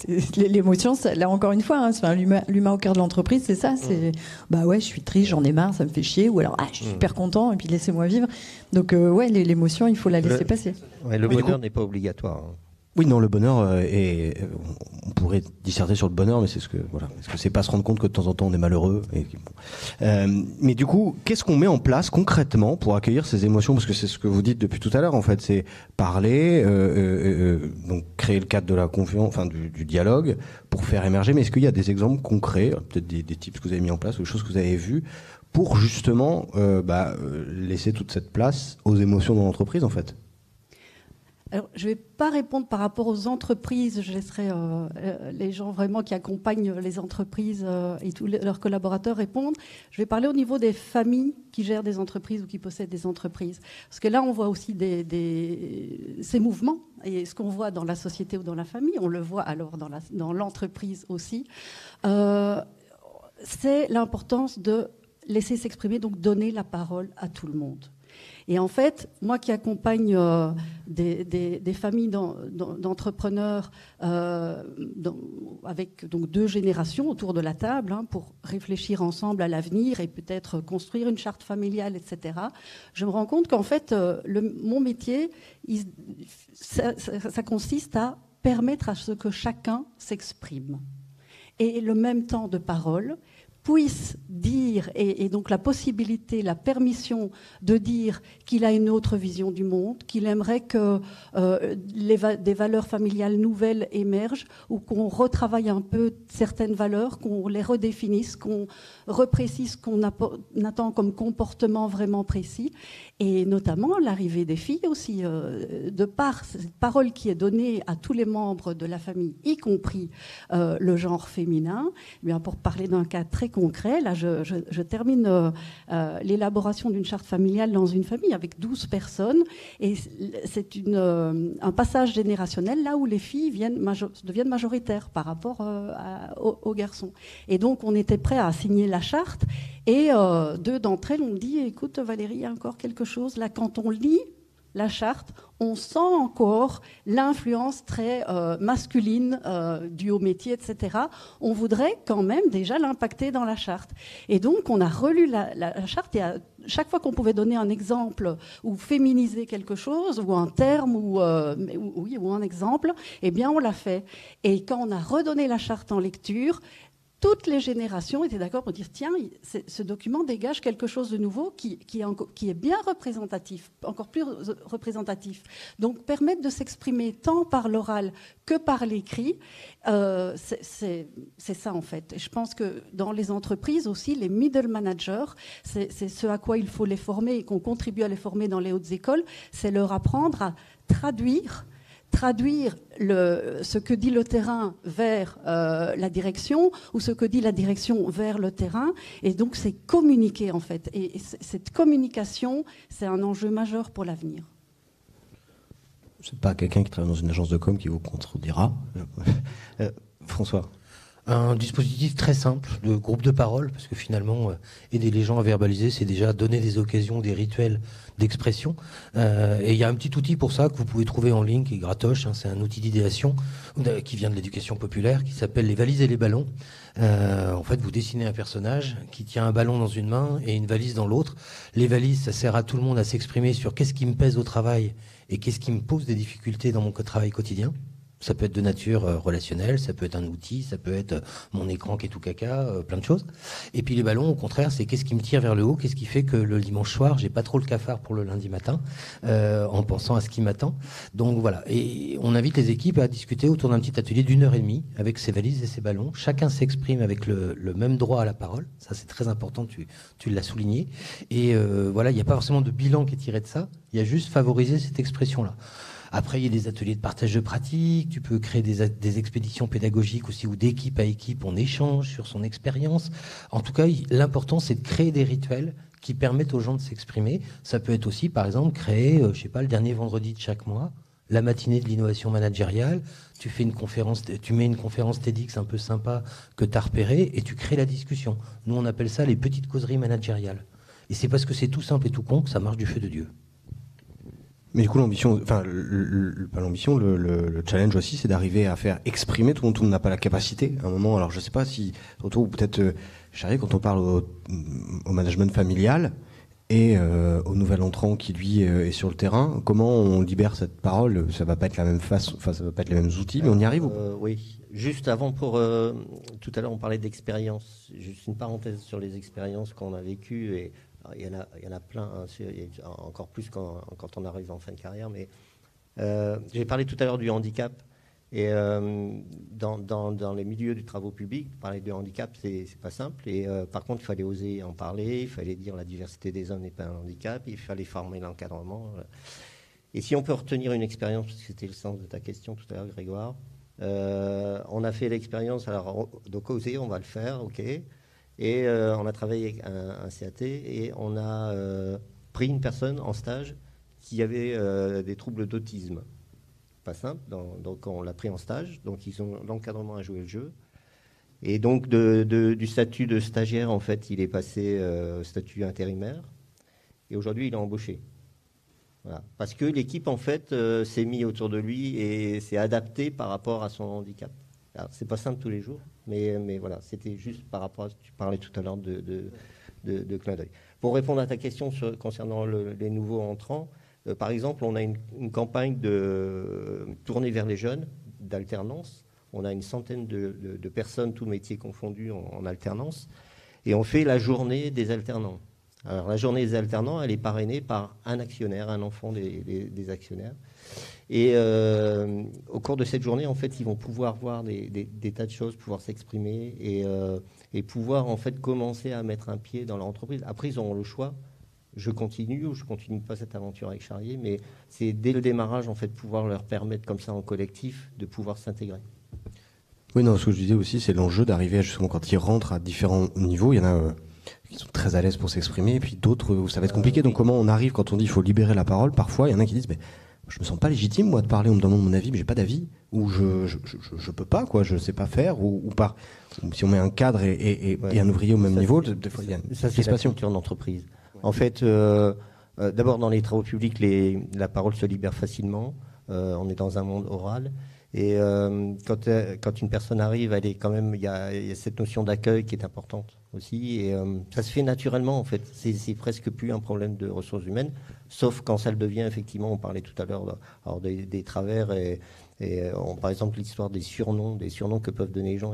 ouais. L'émotion, là encore une fois, hein, enfin, l'humain au cœur de l'entreprise, c'est ça. C'est, mmh. bah ouais, je suis triste, j'en ai marre, ça me fait chier. Ou alors, ah, je suis mmh. super content, et puis laissez-moi vivre. Donc, euh, ouais, l'émotion, il faut la laisser le... passer. Ouais, le Mais bonheur n'est pas obligatoire. Hein. Oui, non, le bonheur est... On pourrait disserter sur le bonheur, mais c'est ce que... Voilà. Est-ce que c'est pas se rendre compte que de temps en temps, on est malheureux et... euh, Mais du coup, qu'est-ce qu'on met en place concrètement pour accueillir ces émotions? Parce que c'est ce que vous dites depuis tout à l'heure, en fait. C'est parler, euh, euh, euh, donc créer le cadre de la confiance, enfin, du, du dialogue, pour faire émerger. Mais est-ce qu'il y a des exemples concrets, peut-être des, des tips que vous avez mis en place, ou des choses que vous avez vues, pour justement euh, bah, laisser toute cette place aux émotions dans l'entreprise, en fait? Alors, je ne vais pas répondre par rapport aux entreprises. Je laisserai euh, les gens vraiment qui accompagnent les entreprises euh, et tous les, leurs collaborateurs répondre. Je vais parler au niveau des familles qui gèrent des entreprises ou qui possèdent des entreprises. Parce que là, on voit aussi des, des, ces mouvements. Et ce qu'on voit dans la société ou dans la famille, on le voit alors dans la, dans l'entreprise aussi. Euh, c'est l'importance de laisser s'exprimer, donc donner la parole à tout le monde. Et en fait, moi qui accompagne euh, des, des, des familles d'entrepreneurs euh, avec donc, deux générations autour de la table hein, pour réfléchir ensemble à l'avenir et peut-être construire une charte familiale, et cetera, je me rends compte qu'en fait, euh, le, mon métier, il, ça, ça, ça consiste à permettre à ce que chacun s'exprime. Et le même temps de parole puisse dire, et, et donc la possibilité, la permission de dire qu'il a une autre vision du monde, qu'il aimerait que euh, les va des valeurs familiales nouvelles émergent, ou qu'on retravaille un peu certaines valeurs, qu'on les redéfinisse, qu'on reprécise ce qu'on attend comme comportement vraiment précis, et notamment l'arrivée des filles aussi, euh, de par cette parole qui est donnée à tous les membres de la famille, y compris euh, le genre féminin. Bien, pour parler d'un cas très concret. Là, je, je, je termine euh, euh, l'élaboration d'une charte familiale dans une famille avec douze personnes. Et c'est une, euh, un passage générationnel là où les filles viennent majo- deviennent majoritaires par rapport euh, à, aux, aux garçons. Et donc, on était prêts à signer la charte. Et euh, deux d'entre elles ont dit, écoute Valérie, il y a encore quelque chose. Là, quand on lit la charte, on sent encore l'influence très euh, masculine euh, due au métier, et cetera. On voudrait quand même déjà l'impacter dans la charte. Et donc, on a relu la, la charte et à chaque fois qu'on pouvait donner un exemple ou féminiser quelque chose ou un terme ou, euh, ou, oui, ou un exemple, eh bien, on l'a fait. Et quand on a redonné la charte en lecture, toutes les générations étaient d'accord pour dire « Tiens, ce document dégage quelque chose de nouveau qui, qui, est, qui est bien représentatif, encore plus représentatif. » Donc, permettre de s'exprimer tant par l'oral que par l'écrit, euh, c'est ça, en fait. Et je pense que dans les entreprises aussi, les middle managers, c'est ce à quoi il faut les former et qu'on contribue à les former dans les hautes écoles, c'est leur apprendre à traduire traduire le, ce que dit le terrain vers euh, la direction ou ce que dit la direction vers le terrain. Et donc, c'est communiquer, en fait. Et, et cette communication, c'est un enjeu majeur pour l'avenir. C'est pas quelqu'un qui travaille dans une agence de com qui vous contredira. Euh, François ? Un dispositif très simple de groupe de parole, parce que finalement, euh, aider les gens à verbaliser, c'est déjà donner des occasions, des rituels d'expression. Euh, et il y a un petit outil pour ça que vous pouvez trouver en ligne, qui est gratoche, hein, c'est un outil d'idéation euh, qui vient de l'éducation populaire, qui s'appelle les valises et les ballons. Euh, en fait, vous dessinez un personnage qui tient un ballon dans une main et une valise dans l'autre. Les valises, ça sert à tout le monde à s'exprimer sur qu'est-ce qui me pèse au travail et qu'est-ce qui me pose des difficultés dans mon travail quotidien. Ça peut être de nature relationnelle, ça peut être un outil, ça peut être mon écran qui est tout caca, plein de choses. Et puis les ballons, au contraire, c'est qu'est-ce qui me tire vers le haut, qu'est-ce qui fait que le dimanche soir, j'ai pas trop le cafard pour le lundi matin, euh, en pensant à ce qui m'attend. Donc voilà. Et on invite les équipes à discuter autour d'un petit atelier d'une heure et demie avec ses valises et ses ballons. Chacun s'exprime avec le, le même droit à la parole. Ça, c'est très important, tu, tu l'as souligné. Et euh, voilà, il n'y a pas forcément de bilan qui est tiré de ça. Il y a juste favoriser cette expression-là. Après, il y a des ateliers de partage de pratiques, tu peux créer des, des expéditions pédagogiques aussi, où d'équipe à équipe, on échange sur son expérience. En tout cas, l'important, c'est de créer des rituels qui permettent aux gens de s'exprimer. Ça peut être aussi, par exemple, créer, je sais pas, le dernier vendredi de chaque mois, la matinée de l'innovation managériale, tu fais une conférence, tu mets une conférence TEDx un peu sympa que tu as repérée et tu crées la discussion. Nous, on appelle ça les petites causeries managériales. Et c'est parce que c'est tout simple et tout con que ça marche du feu de Dieu. Mais du coup, l'ambition, enfin, le, le, pas l'ambition, le, le, le challenge aussi, c'est d'arriver à faire exprimer. Tout le monde, tout le monde n'a pas la capacité. À un moment, alors je sais pas si, surtout peut-être, euh, Charier, quand on parle au, au management familial et euh, au nouvel entrant qui lui euh, est sur le terrain, comment on libère cette parole? Ça va pas être la même face, enfin, ça va pas être les mêmes outils, mais on y arrive ou... euh, Oui. Juste avant pour, euh, tout à l'heure, on parlait d'expérience. Juste une parenthèse sur les expériences qu'on a vécues et. Il y, en a, il y en a plein, hein, encore plus quand, quand on arrive en fin de carrière. Mais euh, j'ai parlé tout à l'heure du handicap. Et euh, dans, dans, dans les milieux du travaux public, parler de handicap, c'est pas simple. Et euh, par contre, il fallait oser en parler. Il fallait dire la diversité des hommes n'est pas un handicap. Il fallait former l'encadrement. Et si on peut retenir une expérience, parce que c'était le sens de ta question tout à l'heure, Grégoire, euh, on a fait l'expérience. Alors, donc oser, on va le faire, ok. Et euh, on a travaillé avec un, un C A T et on a euh, pris une personne en stage qui avait euh, des troubles d'autisme. Pas simple, dans, donc on l'a pris en stage. Donc ils ont l'encadrement à jouer le jeu. Et donc de, de, du statut de stagiaire, en fait, il est passé euh, statut intérimaire. Et aujourd'hui, il est embauché. Voilà. Parce que l'équipe, en fait, euh, s'est mise autour de lui et s'est adaptée par rapport à son handicap. C'est pas simple tous les jours, mais, mais voilà, c'était juste par rapport à ce que tu parlais tout à l'heure de, de, de, de clin d'œil. Pour répondre à ta question sur, concernant le, les nouveaux entrants, euh, par exemple, on a une, une campagne de, euh, tournée vers les jeunes d'alternance. On a une centaine de, de, de personnes, tous métiers confondus, en, en alternance. Et on fait la journée des alternants. Alors la journée des alternants, elle est parrainée par un actionnaire, un enfant des, des, des actionnaires. Et euh, au cours de cette journée, en fait, ils vont pouvoir voir des, des, des tas de choses, pouvoir s'exprimer et, euh, et pouvoir, en fait, commencer à mettre un pied dans leur entreprise. Après, ils auront le choix. Je continue ou je continue pas cette aventure avec Charier, mais c'est dès le démarrage, en fait, pouvoir leur permettre, comme ça, en collectif, de pouvoir s'intégrer. Oui, non, ce que je disais aussi, c'est l'enjeu d'arriver justement quand ils rentrent à différents niveaux. Il y en a euh, qui sont très à l'aise pour s'exprimer, et puis d'autres où ça va être compliqué. Donc comment on arrive quand on dit il faut libérer la parole? Parfois, il y en a qui disent mais je me sens pas légitime moi de parler, on me demande mon avis, mais j'ai pas d'avis, ou je je, je je peux pas quoi, je sais pas faire, ou, ou par si on met un cadre et, et, et, ouais, et un ouvrier au même ça, niveau, des fois il y a une ça c'est la culture d'entreprise. Ouais. En fait, euh, euh, d'abord dans les travaux publics, les, la parole se libère facilement. Euh, on est dans un monde oral. Et euh, quand, euh, quand une personne arrive, elle est quand même, il y, y a cette notion d'accueil qui est importante aussi. Et euh, ça se fait naturellement, en fait. C'est presque plus un problème de ressources humaines, sauf quand ça le devient, effectivement, on parlait tout à l'heure des, des travers. Et, et on, par exemple, l'histoire des surnoms, des surnoms que peuvent donner les gens.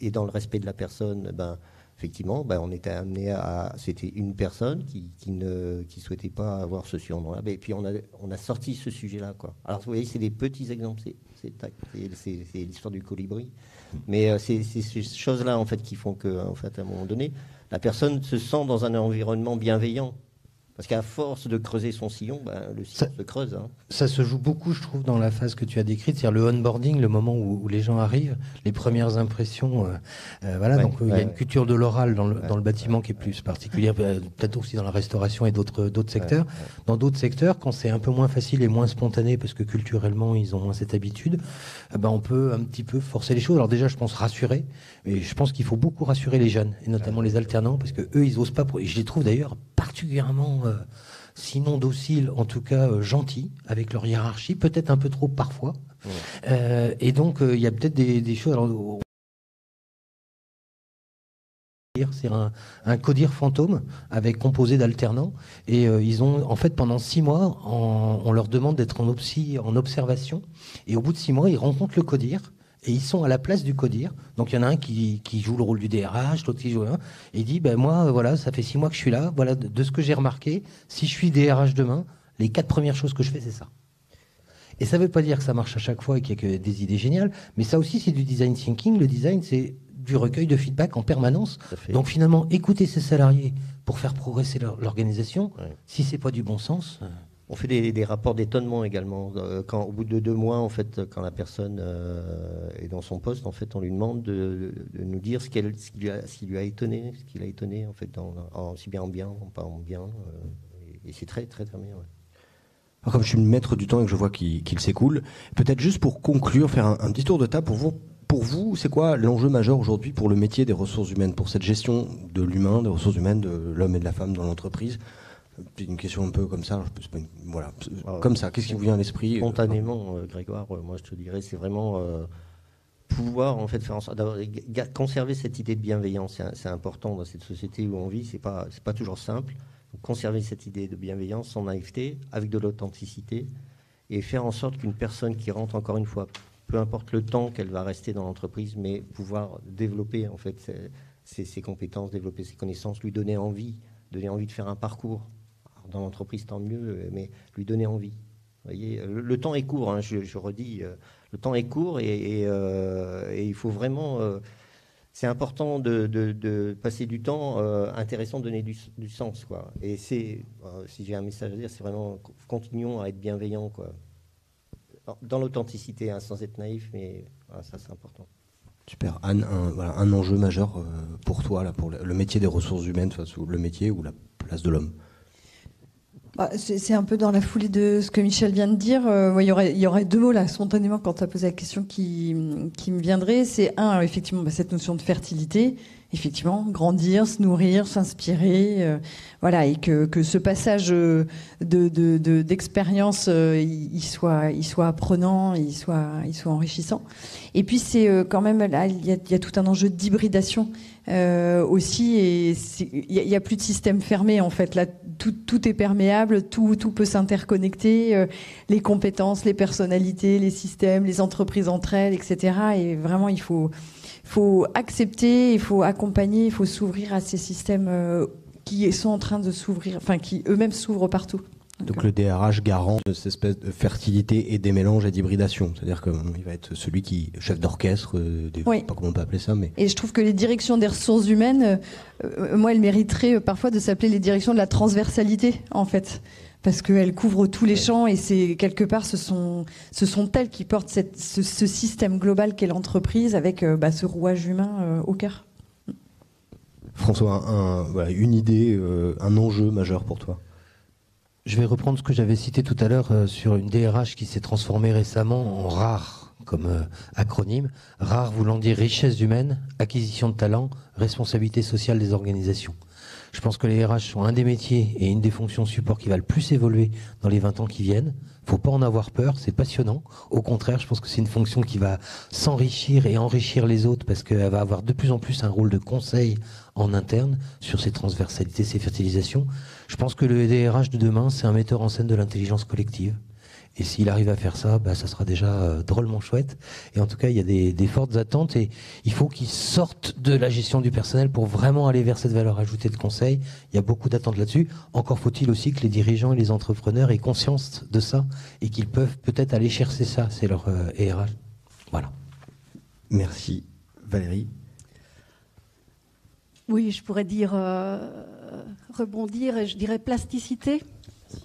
Et dans le respect de la personne, ben, effectivement, ben, on était amené à... C'était une personne qui, qui ne qui souhaitait pas avoir ce surnom-là. Et puis, on a, on a sorti ce sujet-là, quoi. Alors, vous voyez, c'est des petits exemples. C'est l'histoire du colibri. Mais euh, c'est ces choses-là, en fait, qui font qu'à en fait, à un moment donné, la personne se sent dans un environnement bienveillant. Parce qu'à force de creuser son sillon, ben, le sillon ça, se creuse. Hein. Ça se joue beaucoup, je trouve, dans la phase que tu as décrite, c'est-à-dire le onboarding, le moment où, où les gens arrivent, les premières impressions. Euh, euh, voilà, ouais, donc ouais, il y a une culture de l'oral dans, ouais, dans le bâtiment ouais, qui est plus ouais. particulière, peut-être aussi dans la restauration et d'autres d'autres secteurs. Ouais, ouais. Dans d'autres secteurs, quand c'est un peu moins facile et moins spontané, parce que culturellement, ils ont moins cette habitude, eh ben, on peut un petit peu forcer les choses. Alors déjà, je pense rassurer, mais je pense qu'il faut beaucoup rassurer les jeunes, et notamment ouais. les alternants, parce que eux, ils osent pas. Pour... Et je les trouve d'ailleurs particulièrement... Euh, sinon dociles, en tout cas euh, gentils avec leur hiérarchie, peut-être un peu trop parfois. Ouais. Euh, et donc, il euh, y a peut-être des, des choses... Alors, c'est un, un codir fantôme avec composé d'alternants et euh, ils ont en fait pendant six mois en, on leur demande d'être en, en observation et au bout de six mois ils rencontrent le codir et ils sont à la place du codir. Donc il y en a un qui, qui joue le rôle du D R H, l'autre qui joue un, et il dit ben moi voilà ça fait six mois que je suis là, voilà de, de ce que j'ai remarqué, si je suis D R H demain, les quatre premières choses que je fais c'est ça. Et ça veut pas dire que ça marche à chaque fois et qu'il y a que des idées géniales, mais ça aussi c'est du design thinking, le design c'est du recueil de feedback en permanence. Donc finalement écouter ses salariés pour faire progresser l'organisation, ouais. si c'est pas du bon sens... Euh... On fait des, des rapports d'étonnement également. Quand, au bout de deux mois, en fait, quand la personne euh, est dans son poste, en fait, on lui demande de, de nous dire ce, qu'elle, ce, qui lui a, ce qui lui a étonné, ce qui l'a étonné, en fait, dans, en, si bien en bien, en pas en bien. Euh, et, et c'est très, très, très bien. Ouais. Alors, comme je suis le maître du temps et que je vois qu'il, qu'il s'écoule, peut-être juste pour conclure, faire un, un petit tour de table pour vous. Pour vous, c'est quoi l'enjeu majeur aujourd'hui pour le métier des ressources humaines, pour cette gestion de l'humain, des ressources humaines, de l'homme et de la femme dans l'entreprise? C'est une question un peu comme ça, une... voilà, ah, comme ça. Qu'est-ce qui vous vient à l'esprit spontanément, euh, Grégoire? euh, Moi, je te dirais, c'est vraiment euh, pouvoir en fait faire en sorte d'avoir conserver cette idée de bienveillance. C'est important dans cette société où on vit. C'est pas, c'est pas toujours simple. Donc, conserver cette idée de bienveillance, sans naïveté, avec de l'authenticité, et faire en sorte qu'une personne qui rentre encore une fois, peu importe le temps qu'elle va rester dans l'entreprise, mais pouvoir développer en fait ses, ses, ses compétences, développer ses connaissances, lui donner envie, donner envie de faire un parcours. Dans l'entreprise, tant mieux, mais lui donner envie. Vous voyez, le, le temps est court, hein, je, je redis, euh, le temps est court et, et, euh, et il faut vraiment... Euh, c'est important de, de, de passer du temps euh, intéressant, de donner du, du sens, quoi. Et c'est, euh, si j'ai un message à dire, c'est vraiment continuons à être bienveillants, quoi. Dans l'authenticité, hein, sans être naïf, mais voilà, ça c'est important. Super. Anne, un, voilà, un enjeu majeur euh, pour toi, là, pour le, le métier des ressources humaines, le métier ou la place de l'homme? Bah, c'est un peu dans la foulée de ce que Michel vient de dire. Euh, il ouais, y aurait, il y aurait deux mots là, spontanément, quand tu as posé la question qui, qui me viendrait. C'est un, effectivement, bah, cette notion de fertilité. Effectivement, grandir, se nourrir, s'inspirer. Euh, voilà, et que, que ce passage de, de, de, d'expérience, euh, il, il soit, il soit apprenant, il soit, il soit enrichissant. Et puis, c'est euh, quand même, là, il y a, il y a tout un enjeu d'hybridation. Euh, aussi, et il n'y a, a plus de système fermé en fait. Là, tout, tout est perméable, tout, tout peut s'interconnecter, euh, les compétences, les personnalités, les systèmes, les entreprises entre elles, et cetera. Et vraiment, il faut, faut accepter, il faut accompagner, il faut s'ouvrir à ces systèmes euh, qui sont en train de s'ouvrir, enfin qui eux-mêmes s'ouvrent partout. Donc le D R H garant de cette espèce de fertilité et des mélanges et d'hybridation, c'est-à-dire qu'il va être celui qui chef d'orchestre, des... oui. je sais pas comment on peut appeler ça, mais et je trouve que les directions des ressources humaines, euh, moi, elles mériteraient parfois de s'appeler les directions de la transversalité, en fait. parce qu'elles couvrent tous les champs et c'est quelque part ce sont, ce sont elles qui portent cette, ce, ce système global qu'est l'entreprise avec euh, bah, ce rouage humain euh, au cœur. François, un, voilà, une idée, euh, un enjeu majeur pour toi? Je vais reprendre ce que j'avais cité tout à l'heure euh, sur une D R H qui s'est transformée récemment en R A R comme euh, acronyme. R A R voulant dire richesse humaine, acquisition de talent, responsabilité sociale des organisations. Je pense que les R H sont un des métiers et une des fonctions support qui va le plus évoluer dans les vingt ans qui viennent. Il ne faut pas en avoir peur, c'est passionnant. Au contraire, je pense que c'est une fonction qui va s'enrichir et enrichir les autres parce qu'elle va avoir de plus en plus un rôle de conseil en interne sur ces transversalités, ces fertilisations. Je pense que le D R H de demain, c'est un metteur en scène de l'intelligence collective. Et s'il arrive à faire ça, bah, ça sera déjà euh, drôlement chouette. Et en tout cas, il y a des, des fortes attentes et il faut qu'ils sortent de la gestion du personnel pour vraiment aller vers cette valeur ajoutée de conseil. Il y a beaucoup d'attentes là-dessus. Encore faut-il aussi que les dirigeants et les entrepreneurs aient conscience de ça et qu'ils peuvent peut-être aller chercher ça. C'est leur euh, E R H. Voilà. Merci. Valérie. Oui, je pourrais dire euh, rebondir et je dirais plasticité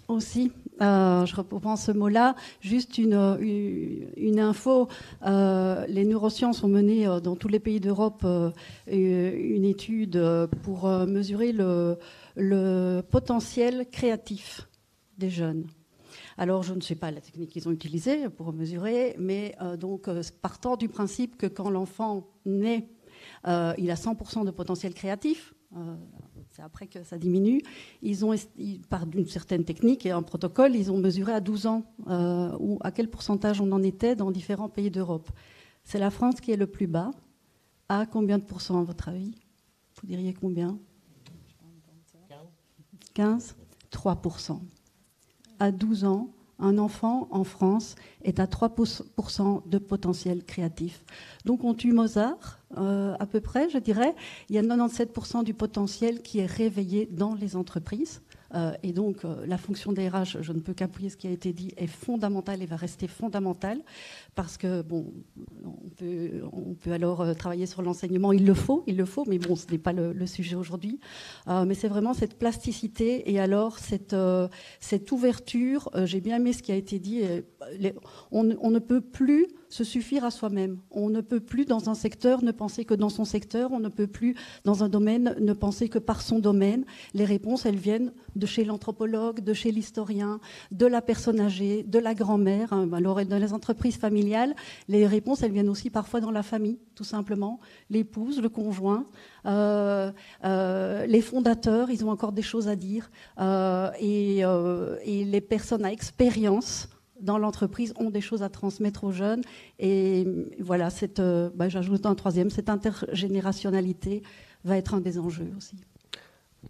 aussi. Euh, je reprends ce mot-là. Juste une, une, une info. Euh, les neurosciences ont mené euh, dans tous les pays d'Europe euh, une étude euh, pour euh, mesurer le, le potentiel créatif des jeunes. Alors, je ne sais pas la technique qu'ils ont utilisée pour mesurer, mais euh, donc euh, partant du principe que quand l'enfant naît, euh, il a cent pour cent de potentiel créatif. Euh, après que ça diminue, ils ont, par une certaine technique et un protocole, ils ont mesuré à douze ans euh, ou à quel pourcentage on en était dans différents pays d'Europe. C'est la France qui est le plus bas. À combien de pourcents, à votre avis? Vous diriez combien? quinze? trois pour cent. À douze ans, un enfant en France est à trois pour cent de potentiel créatif. Donc on tue Mozart, euh, à peu près, je dirais. Il y a quatre-vingt-dix-sept pour cent du potentiel qui est réveillé dans les entreprises. Euh, et donc euh, la fonction des R H, je ne peux qu'appuyer ce qui a été dit, est fondamentale et va rester fondamentale parce que bon, on peut, on peut alors euh, travailler sur l'enseignement, il le faut, il le faut, mais bon, ce n'est pas le, le sujet aujourd'hui. Euh, mais c'est vraiment cette plasticité et alors cette, euh, cette ouverture. Euh, j'ai bien aimé ce qui a été dit. Et les, on, on ne peut plus se suffire à soi-même. On ne peut plus, dans un secteur, ne penser que dans son secteur. On ne peut plus, dans un domaine, ne penser que par son domaine. Les réponses, elles viennent de chez l'anthropologue, de chez l'historien, de la personne âgée, de la grand-mère. Alors, dans les entreprises familiales, les réponses, elles viennent aussi parfois dans la famille, tout simplement. L'épouse, le conjoint, euh, euh, les fondateurs, ils ont encore des choses à dire. Euh, et, euh, et les personnes à expérience dans l'entreprise ont des choses à transmettre aux jeunes. Et voilà, cette, euh, bah, j'ajoute un troisième, cette intergénérationnalité va être un des enjeux aussi.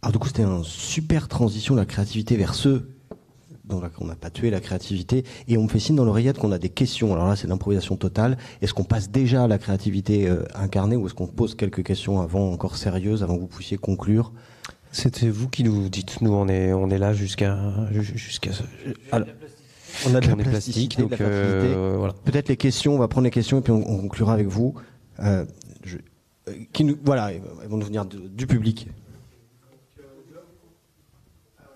Alors du coup, c'était une super transition de la créativité vers ceux dont on n'a pas tué la créativité. Et on me fait signe dans l'oreillette qu'on a des questions. Alors là, c'est l'improvisation totale. Est-ce qu'on passe déjà à la créativité euh, incarnée ou est-ce qu'on pose quelques questions avant, encore sérieuses, avant que vous puissiez conclure? C'était vous qui nous dites. Nous, on est, on est là jusqu'à... jusqu'à On a de la plastique, donc euh, voilà. Peut-être les questions, on va prendre les questions et puis on, on conclura avec vous. Euh, je, euh, qui nous, voilà, elles vont nous venir de, du public.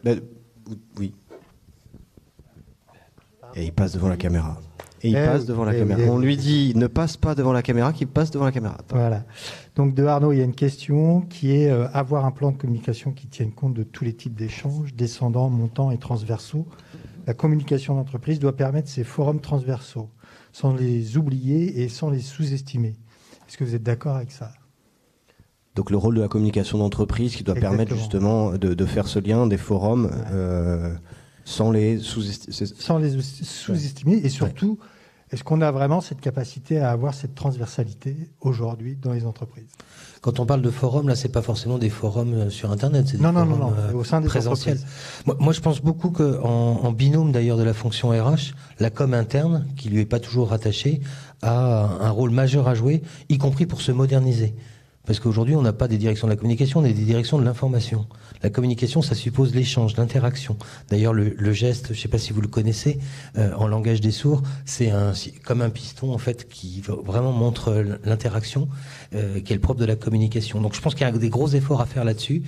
Là, oui. Et il passe devant la caméra. Et il passe devant la caméra. On lui dit ne passe pas devant la caméra, qu'il passe devant la caméra. Attends. Voilà. Donc de Arnaud, il y a une question qui est euh, avoir un plan de communication qui tienne compte de tous les types d'échanges, descendants, montants et transversaux. La communication d'entreprise doit permettre ces forums transversaux, sans les oublier et sans les sous-estimer. Est-ce que vous êtes d'accord avec ça? Donc le rôle de la communication d'entreprise qui doit Exactement. permettre justement de, de faire ce lien des forums ouais. euh, sans les sous-estimer. Sans les sous-estimer et surtout, ouais. est-ce qu'on a vraiment cette capacité à avoir cette transversalité aujourd'hui dans les entreprises? Quand on parle de forum, là, c'est pas forcément des forums sur Internet, c'est des non, forums non, non, non. Euh, au sein des présentiels. Moi, moi, je pense beaucoup que, en, en binôme d'ailleurs de la fonction R H, la com interne, qui lui est pas toujours rattachée, a un rôle majeur à jouer, y compris pour se moderniser. Parce qu'aujourd'hui, on n'a pas des directions de la communication, on a des directions de l'information. La communication, ça suppose l'échange, l'interaction. D'ailleurs, le, le geste, je ne sais pas si vous le connaissez, euh, en langage des sourds, c'est un, comme un piston en fait qui vraiment montre l'interaction, euh, qui est le propre de la communication. Donc, je pense qu'il y a des gros efforts à faire là-dessus.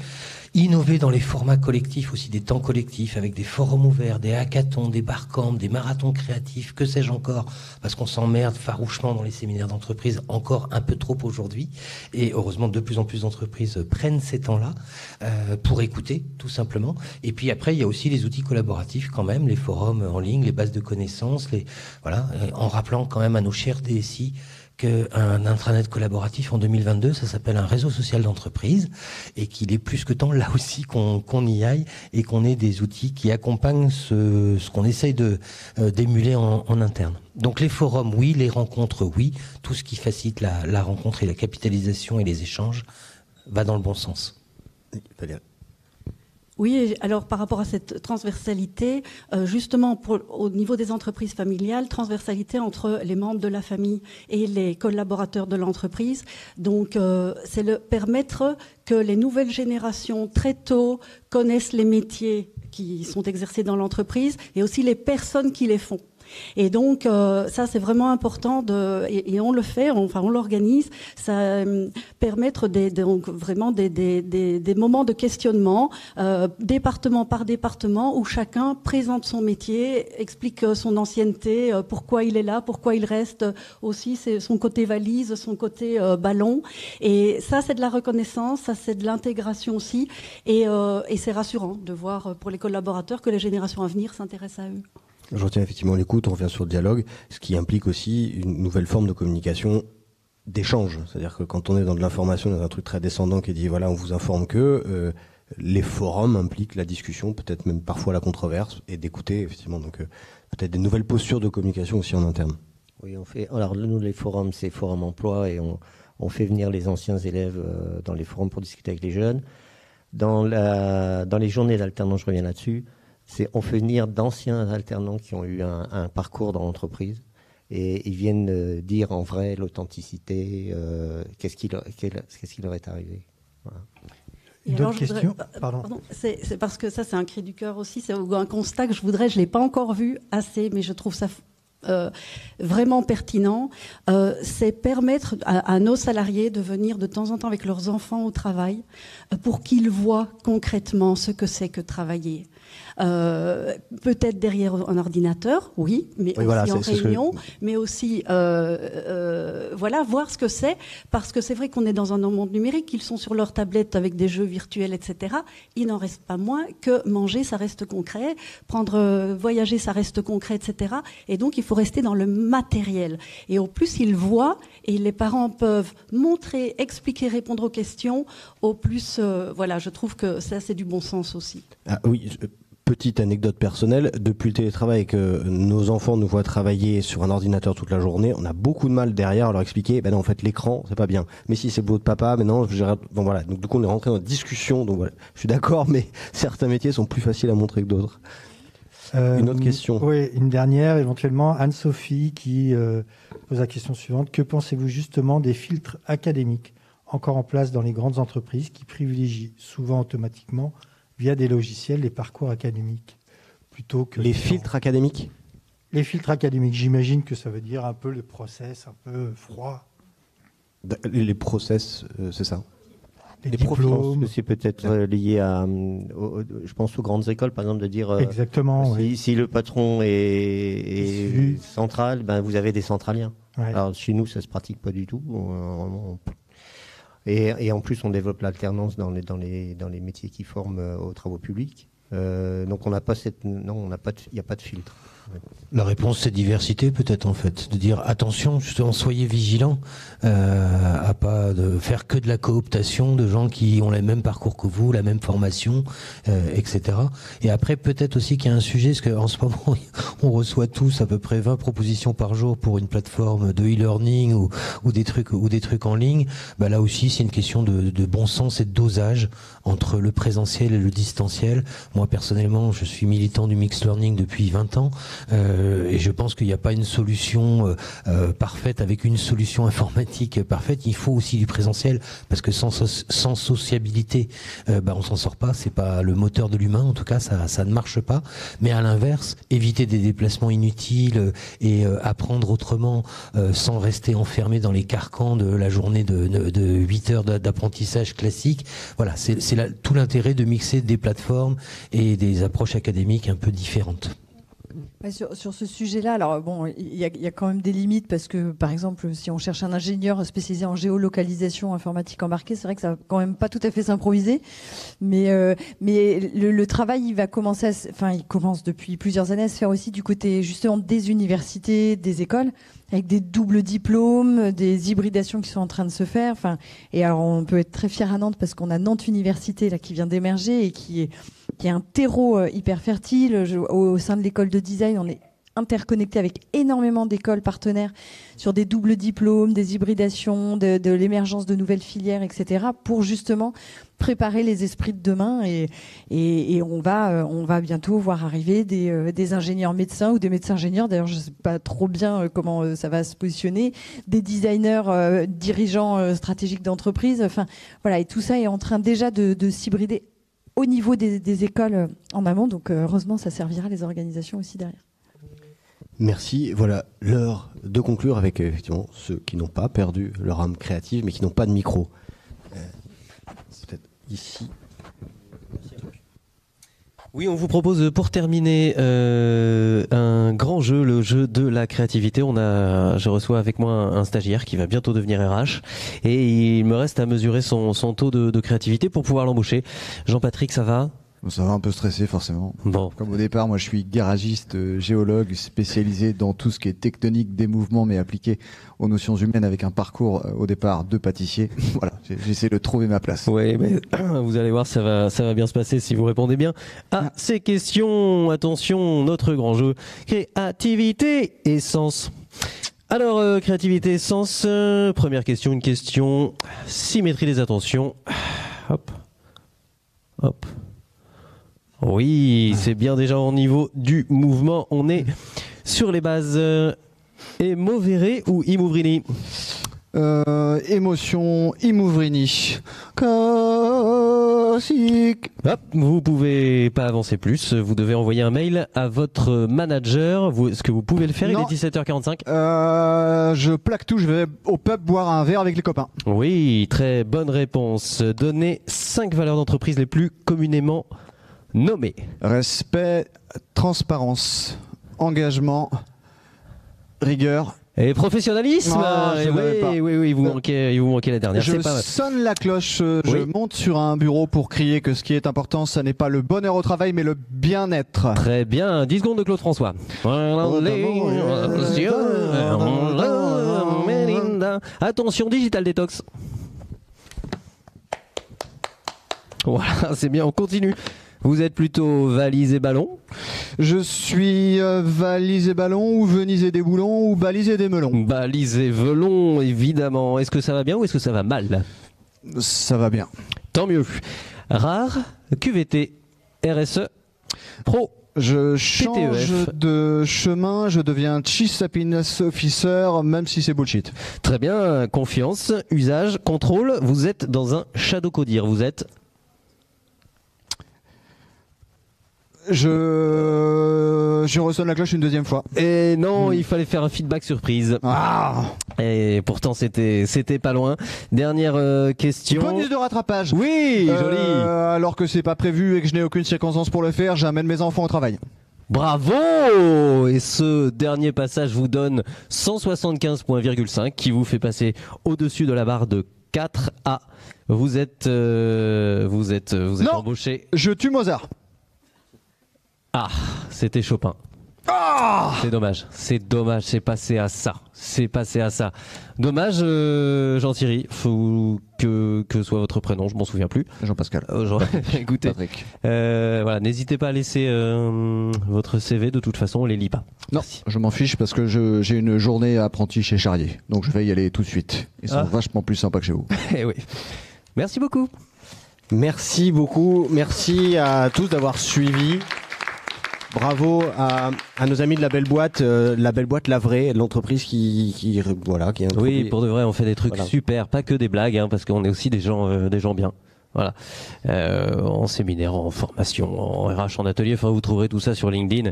Innover dans les formats collectifs, aussi des temps collectifs, avec des forums ouverts, des hackathons, des barcamps, des marathons créatifs, que sais-je encore, parce qu'on s'emmerde farouchement dans les séminaires d'entreprise, encore un peu trop aujourd'hui. Et heureusement, de plus en plus d'entreprises prennent ces temps-là euh, pour écouter, tout simplement. Et puis après, il y a aussi les outils collaboratifs quand même, les forums en ligne, les bases de connaissances, les, voilà, en rappelant quand même à nos chers D S I qu'un intranet collaboratif en deux mille vingt-deux, ça s'appelle un réseau social d'entreprise, et qu'il est plus que temps là aussi qu'on qu'on y aille et qu'on ait des outils qui accompagnent ce, ce qu'on essaye de euh, d'émuler en, en interne. Donc les forums, oui, les rencontres, oui, tout ce qui facilite la, la rencontre et la capitalisation et les échanges va dans le bon sens. Valérie. Oui, alors par rapport à cette transversalité, euh, justement pour, au niveau des entreprises familiales, transversalité entre les membres de la famille et les collaborateurs de l'entreprise. Donc euh, c'est le permettre que les nouvelles générations très tôt connaissent les métiers qui sont exercés dans l'entreprise et aussi les personnes qui les font. Et donc euh, ça c'est vraiment important de, et, et on le fait, on, enfin on l'organise, ça euh, permettre des, des, donc vraiment des, des, des, des moments de questionnement, euh, département par département, où chacun présente son métier, explique son ancienneté, euh, pourquoi il est là, pourquoi il reste aussi, c'est son côté valise, son côté euh, ballon. Et ça c'est de la reconnaissance, ça c'est de l'intégration aussi, et, euh, et c'est rassurant de voir pour les collaborateurs que les générations à venir s'intéressent à eux. Je retiens effectivement l'écoute, on revient sur le dialogue, ce qui implique aussi une nouvelle forme de communication, d'échange. C'est-à-dire que quand on est dans de l'information, dans un truc très descendant qui dit voilà, on vous informe que, euh, les forums impliquent la discussion, peut-être même parfois la controverse, et d'écouter effectivement. Donc euh, peut-être des nouvelles postures de communication aussi en interne. Oui, on fait. Alors nous, les forums, c'est Forum Emploi, et on, on fait venir les anciens élèves euh, dans les forums pour discuter avec les jeunes. Dans, la, dans les journées d'alternance, je reviens là-dessus. C'est on fait venir d'anciens alternants qui ont eu un, un parcours dans l'entreprise et ils viennent euh, dire en vrai l'authenticité, euh, qu'est-ce qui leur, qu'est-ce qui leur est arrivé. Voilà. D'autres questions ? Pardon. Pardon, c'est, c'est parce que ça c'est un cri du cœur aussi, c'est un constat que je voudrais, je ne l'ai pas encore vu assez, mais je trouve ça Euh, vraiment pertinent, euh, c'est permettre à, à nos salariés de venir de temps en temps avec leurs enfants au travail euh, pour qu'ils voient concrètement ce que c'est que travailler. Euh, peut-être derrière un ordinateur, oui, mais oui, aussi voilà, en réunion, que... mais aussi euh, euh, voilà, voir ce que c'est, parce que c'est vrai qu'on est dans un monde numérique, ils sont sur leur tablette avec des jeux virtuels, et cetera. Il n'en reste pas moins que manger, ça reste concret, prendre, euh, voyager, ça reste concret, et cetera. Et donc, il faut rester dans le matériel. Et au plus, ils voient, et les parents peuvent montrer, expliquer, répondre aux questions. Au plus, euh, voilà, je trouve que ça, c'est du bon sens aussi. Ah oui, je... Petite anecdote personnelle, depuis le télétravail que nos enfants nous voient travailler sur un ordinateur toute la journée, on a beaucoup de mal derrière à leur expliquer, ben non, en fait l'écran c'est pas bien, mais si c'est le boulot de papa, mais non, je... bon, voilà. Donc du coup on est rentré dans la discussion, donc voilà, je suis d'accord, mais certains métiers sont plus faciles à montrer que d'autres. Euh, une autre question. Oui, une dernière éventuellement, Anne-Sophie qui euh, pose la question suivante, que pensez-vous justement des filtres académiques encore en place dans les grandes entreprises qui privilégient souvent automatiquement via des logiciels, les parcours académiques, plutôt que... Les filtres académiques ? Les filtres académiques, j'imagine que ça veut dire un peu le process, un peu froid. Les process, euh, c'est ça ? Les, les diplômes. C'est peut-être lié à, au, je pense, aux grandes écoles, par exemple, de dire... Exactement, euh, si, oui. Si le patron est, est central, ben vous avez des centraliens. Ouais. Alors, chez nous, ça ne se pratique pas du tout. On, on, on... Et, et en plus, on développe l'alternance dans les, dans, les, dans les métiers qui forment euh, aux travaux publics. Euh, donc, on n'a pas cette, non, on n'a pas, il n'y a pas de filtre. Ouais. La réponse, c'est diversité, peut-être en fait, de dire attention, justement, soyez vigilants euh, à pas de faire que de la cooptation de gens qui ont les mêmes parcours que vous, la même formation, euh, et cetera. Et après, peut-être aussi qu'il y a un sujet, parce qu'en ce moment, on reçoit tous à peu près vingt propositions par jour pour une plateforme de e-learning ou, ou des trucs ou des trucs en ligne. Bah, là aussi, c'est une question de, de bon sens et de dosage entre le présentiel et le distanciel. Moi, personnellement, je suis militant du mixed learning depuis vingt ans. euh, et je pense qu'il n'y a pas une solution euh, parfaite avec une solution informatique parfaite. Il faut aussi du présentiel, parce que sans, sans sociabilité, euh, bah on s'en sort pas. C'est pas le moteur de l'humain, en tout cas ça, ça ne marche pas. Mais à l'inverse, éviter des déplacements inutiles et euh, apprendre autrement euh, sans rester enfermé dans les carcans de la journée de, de, de huit heures d'apprentissage classique. Voilà, c'est tout l'intérêt de mixer des plateformes et des approches académiques un peu différentes. Sur, sur ce sujet-là, alors bon, il y, y a quand même des limites, parce que, par exemple, si on cherche un ingénieur spécialisé en géolocalisation informatique embarquée, c'est vrai que ça va quand même pas tout à fait s'improviser. Mais, euh, mais le, le travail, il va commencer, à se, enfin, il commence depuis plusieurs années à se faire aussi du côté justement des universités, des écoles, avec des doubles diplômes, des hybridations qui sont en train de se faire. Enfin, et alors, on peut être très fier à Nantes, parce qu'on a Nantes Université là qui vient d'émerger et qui est qui est un terreau hyper fertile. Je, au, au sein de l'école de design, on est interconnecté avec énormément d'écoles partenaires sur des doubles diplômes, des hybridations, de, de l'émergence de nouvelles filières, et cetera, pour justement préparer les esprits de demain. Et, et, et on va, on va bientôt voir arriver des, des ingénieurs médecins ou des médecins ingénieurs. D'ailleurs, je ne sais pas trop bien comment ça va se positionner. Des designers, euh, dirigeants euh, stratégiques d'entreprise. Enfin, voilà. Et tout ça est en train déjà de, de s'hybrider au niveau des, des écoles en amont. Donc heureusement, ça servira les organisations aussi derrière. Merci. Voilà l'heure de conclure avec effectivement ceux qui n'ont pas perdu leur âme créative, mais qui n'ont pas de micro. Euh, C'est peut-être ici. Oui, on vous propose pour terminer euh, un grand jeu, le jeu de la créativité. On a, je reçois avec moi un, un stagiaire qui va bientôt devenir R H, et il me reste à mesurer son, son taux de, de créativité pour pouvoir l'embaucher. Jean-Patrick, ça va ? Ça va, un peu stressé forcément. Bon. Comme au départ, moi je suis garagiste, géologue, spécialisé dans tout ce qui est tectonique des mouvements, mais appliqué aux notions humaines, avec un parcours au départ de pâtissier. Voilà, j'essaie de trouver ma place. Oui, mais vous allez voir, ça va, ça va bien se passer si vous répondez bien à ah. ces questions. Attention, notre grand jeu, créativité et sens. Alors, euh, créativité et sens, euh, première question, une question, symétrie des attentions. Hop, hop. Oui, c'est bien déjà au niveau du mouvement. On est sur les bases. Émoveré ou Imouvrini ? euh, Émotion, Imouvrini. Classique. Hop, vous pouvez pas avancer plus. Vous devez envoyer un mail à votre manager. Est-ce que vous pouvez le faire ? Non. Il est dix-sept heures quarante-cinq. Euh, je plaque tout. Je vais au pub boire un verre avec les copains. Oui, très bonne réponse. Donnez cinq valeurs d'entreprise les plus communément nommé. Respect, transparence, engagement, rigueur. Et professionnalisme. Ah, et oui, oui, oui, vous manquez, il vous manquait la dernière. Je pas... sonne la cloche, je oui. monte sur un bureau pour crier que ce qui est important, ce n'est pas le bonheur au travail, mais le bien-être. Très bien, dix secondes de Claude François. Attention, digital détox. Voilà, c'est bien, on continue. Vous êtes plutôt valise et ballon? Je suis euh, valise et ballon, ou Venise et des boulons, ou balise et des melons. Balise et velon, évidemment. Est-ce que ça va bien ou est-ce que ça va mal? Ça va bien. Tant mieux. Rare, Q V T, R S E, Pro. Je change P T E F. De chemin, je deviens Chief Happiness Officer, même si c'est bullshit. Très bien, confiance, usage, contrôle. Vous êtes dans un shadow codir, vous êtes... Je... je ressonne la cloche une deuxième fois. Et non, mmh. il fallait faire un feedback surprise. Ah. Et pourtant, c'était c'était pas loin. Dernière euh, question. Bonus de rattrapage. Oui, euh, joli. Alors que c'est pas prévu et que je n'ai aucune circonstance pour le faire, j'amène mes enfants au travail. Bravo! Et ce dernier passage vous donne cent soixante-quinze virgule cinq qui vous fait passer au-dessus de la barre de quatre A. Vous êtes, euh, vous êtes, vous êtes non, embauché. Je tue Mozart. Ah, c'était Chopin. Ah, c'est dommage, c'est dommage, c'est passé à ça, c'est passé à ça. Dommage, euh, Jean-Thierry, faut que, que soit votre prénom, je m'en souviens plus. Jean-Pascal. Euh, Jean... Écoutez, euh, voilà, n'hésitez pas à laisser euh, votre C V, de toute façon, on les lit pas. Non, merci. Je m'en fiche parce que j'ai une journée apprenti chez Charrier, donc je vais y aller tout de suite. Ils sont ah. vachement plus sympas que chez vous. Eh oui. Merci beaucoup. Merci beaucoup, merci à tous d'avoir suivi. Bravo à, à nos amis de la Belle Boîte, euh, la Belle Boîte, la vraie, l'entreprise qui, qui, voilà, qui est oui, pour de vrai, on fait des trucs voilà. super, pas que des blagues, hein, parce qu'on est aussi des gens, euh, des gens bien. Voilà, euh, en séminaire, en formation, en R H, en atelier, enfin vous trouverez tout ça sur LinkedIn.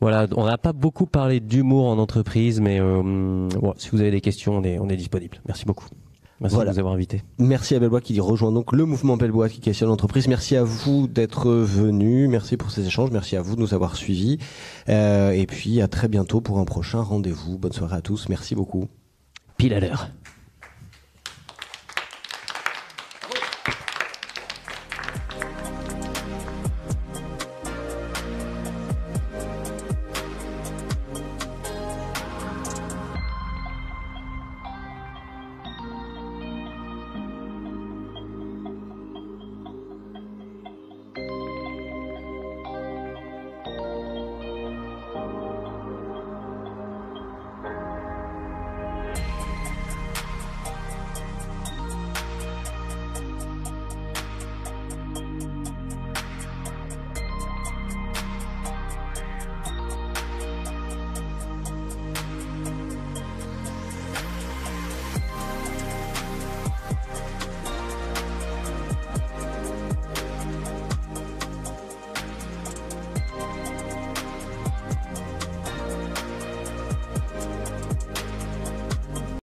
Voilà, on n'a pas beaucoup parlé d'humour en entreprise, mais euh, bon, si vous avez des questions, on est, on est disponible. Merci beaucoup. Merci voilà. de nous avoir invités. Merci à Belle Boite qui rejoint donc le mouvement Belle Boite qui questionne l'entreprise. Merci à vous d'être venus. Merci pour ces échanges. Merci à vous de nous avoir suivis. Euh, et puis à très bientôt pour un prochain rendez-vous. Bonne soirée à tous. Merci beaucoup. Pile à l'heure.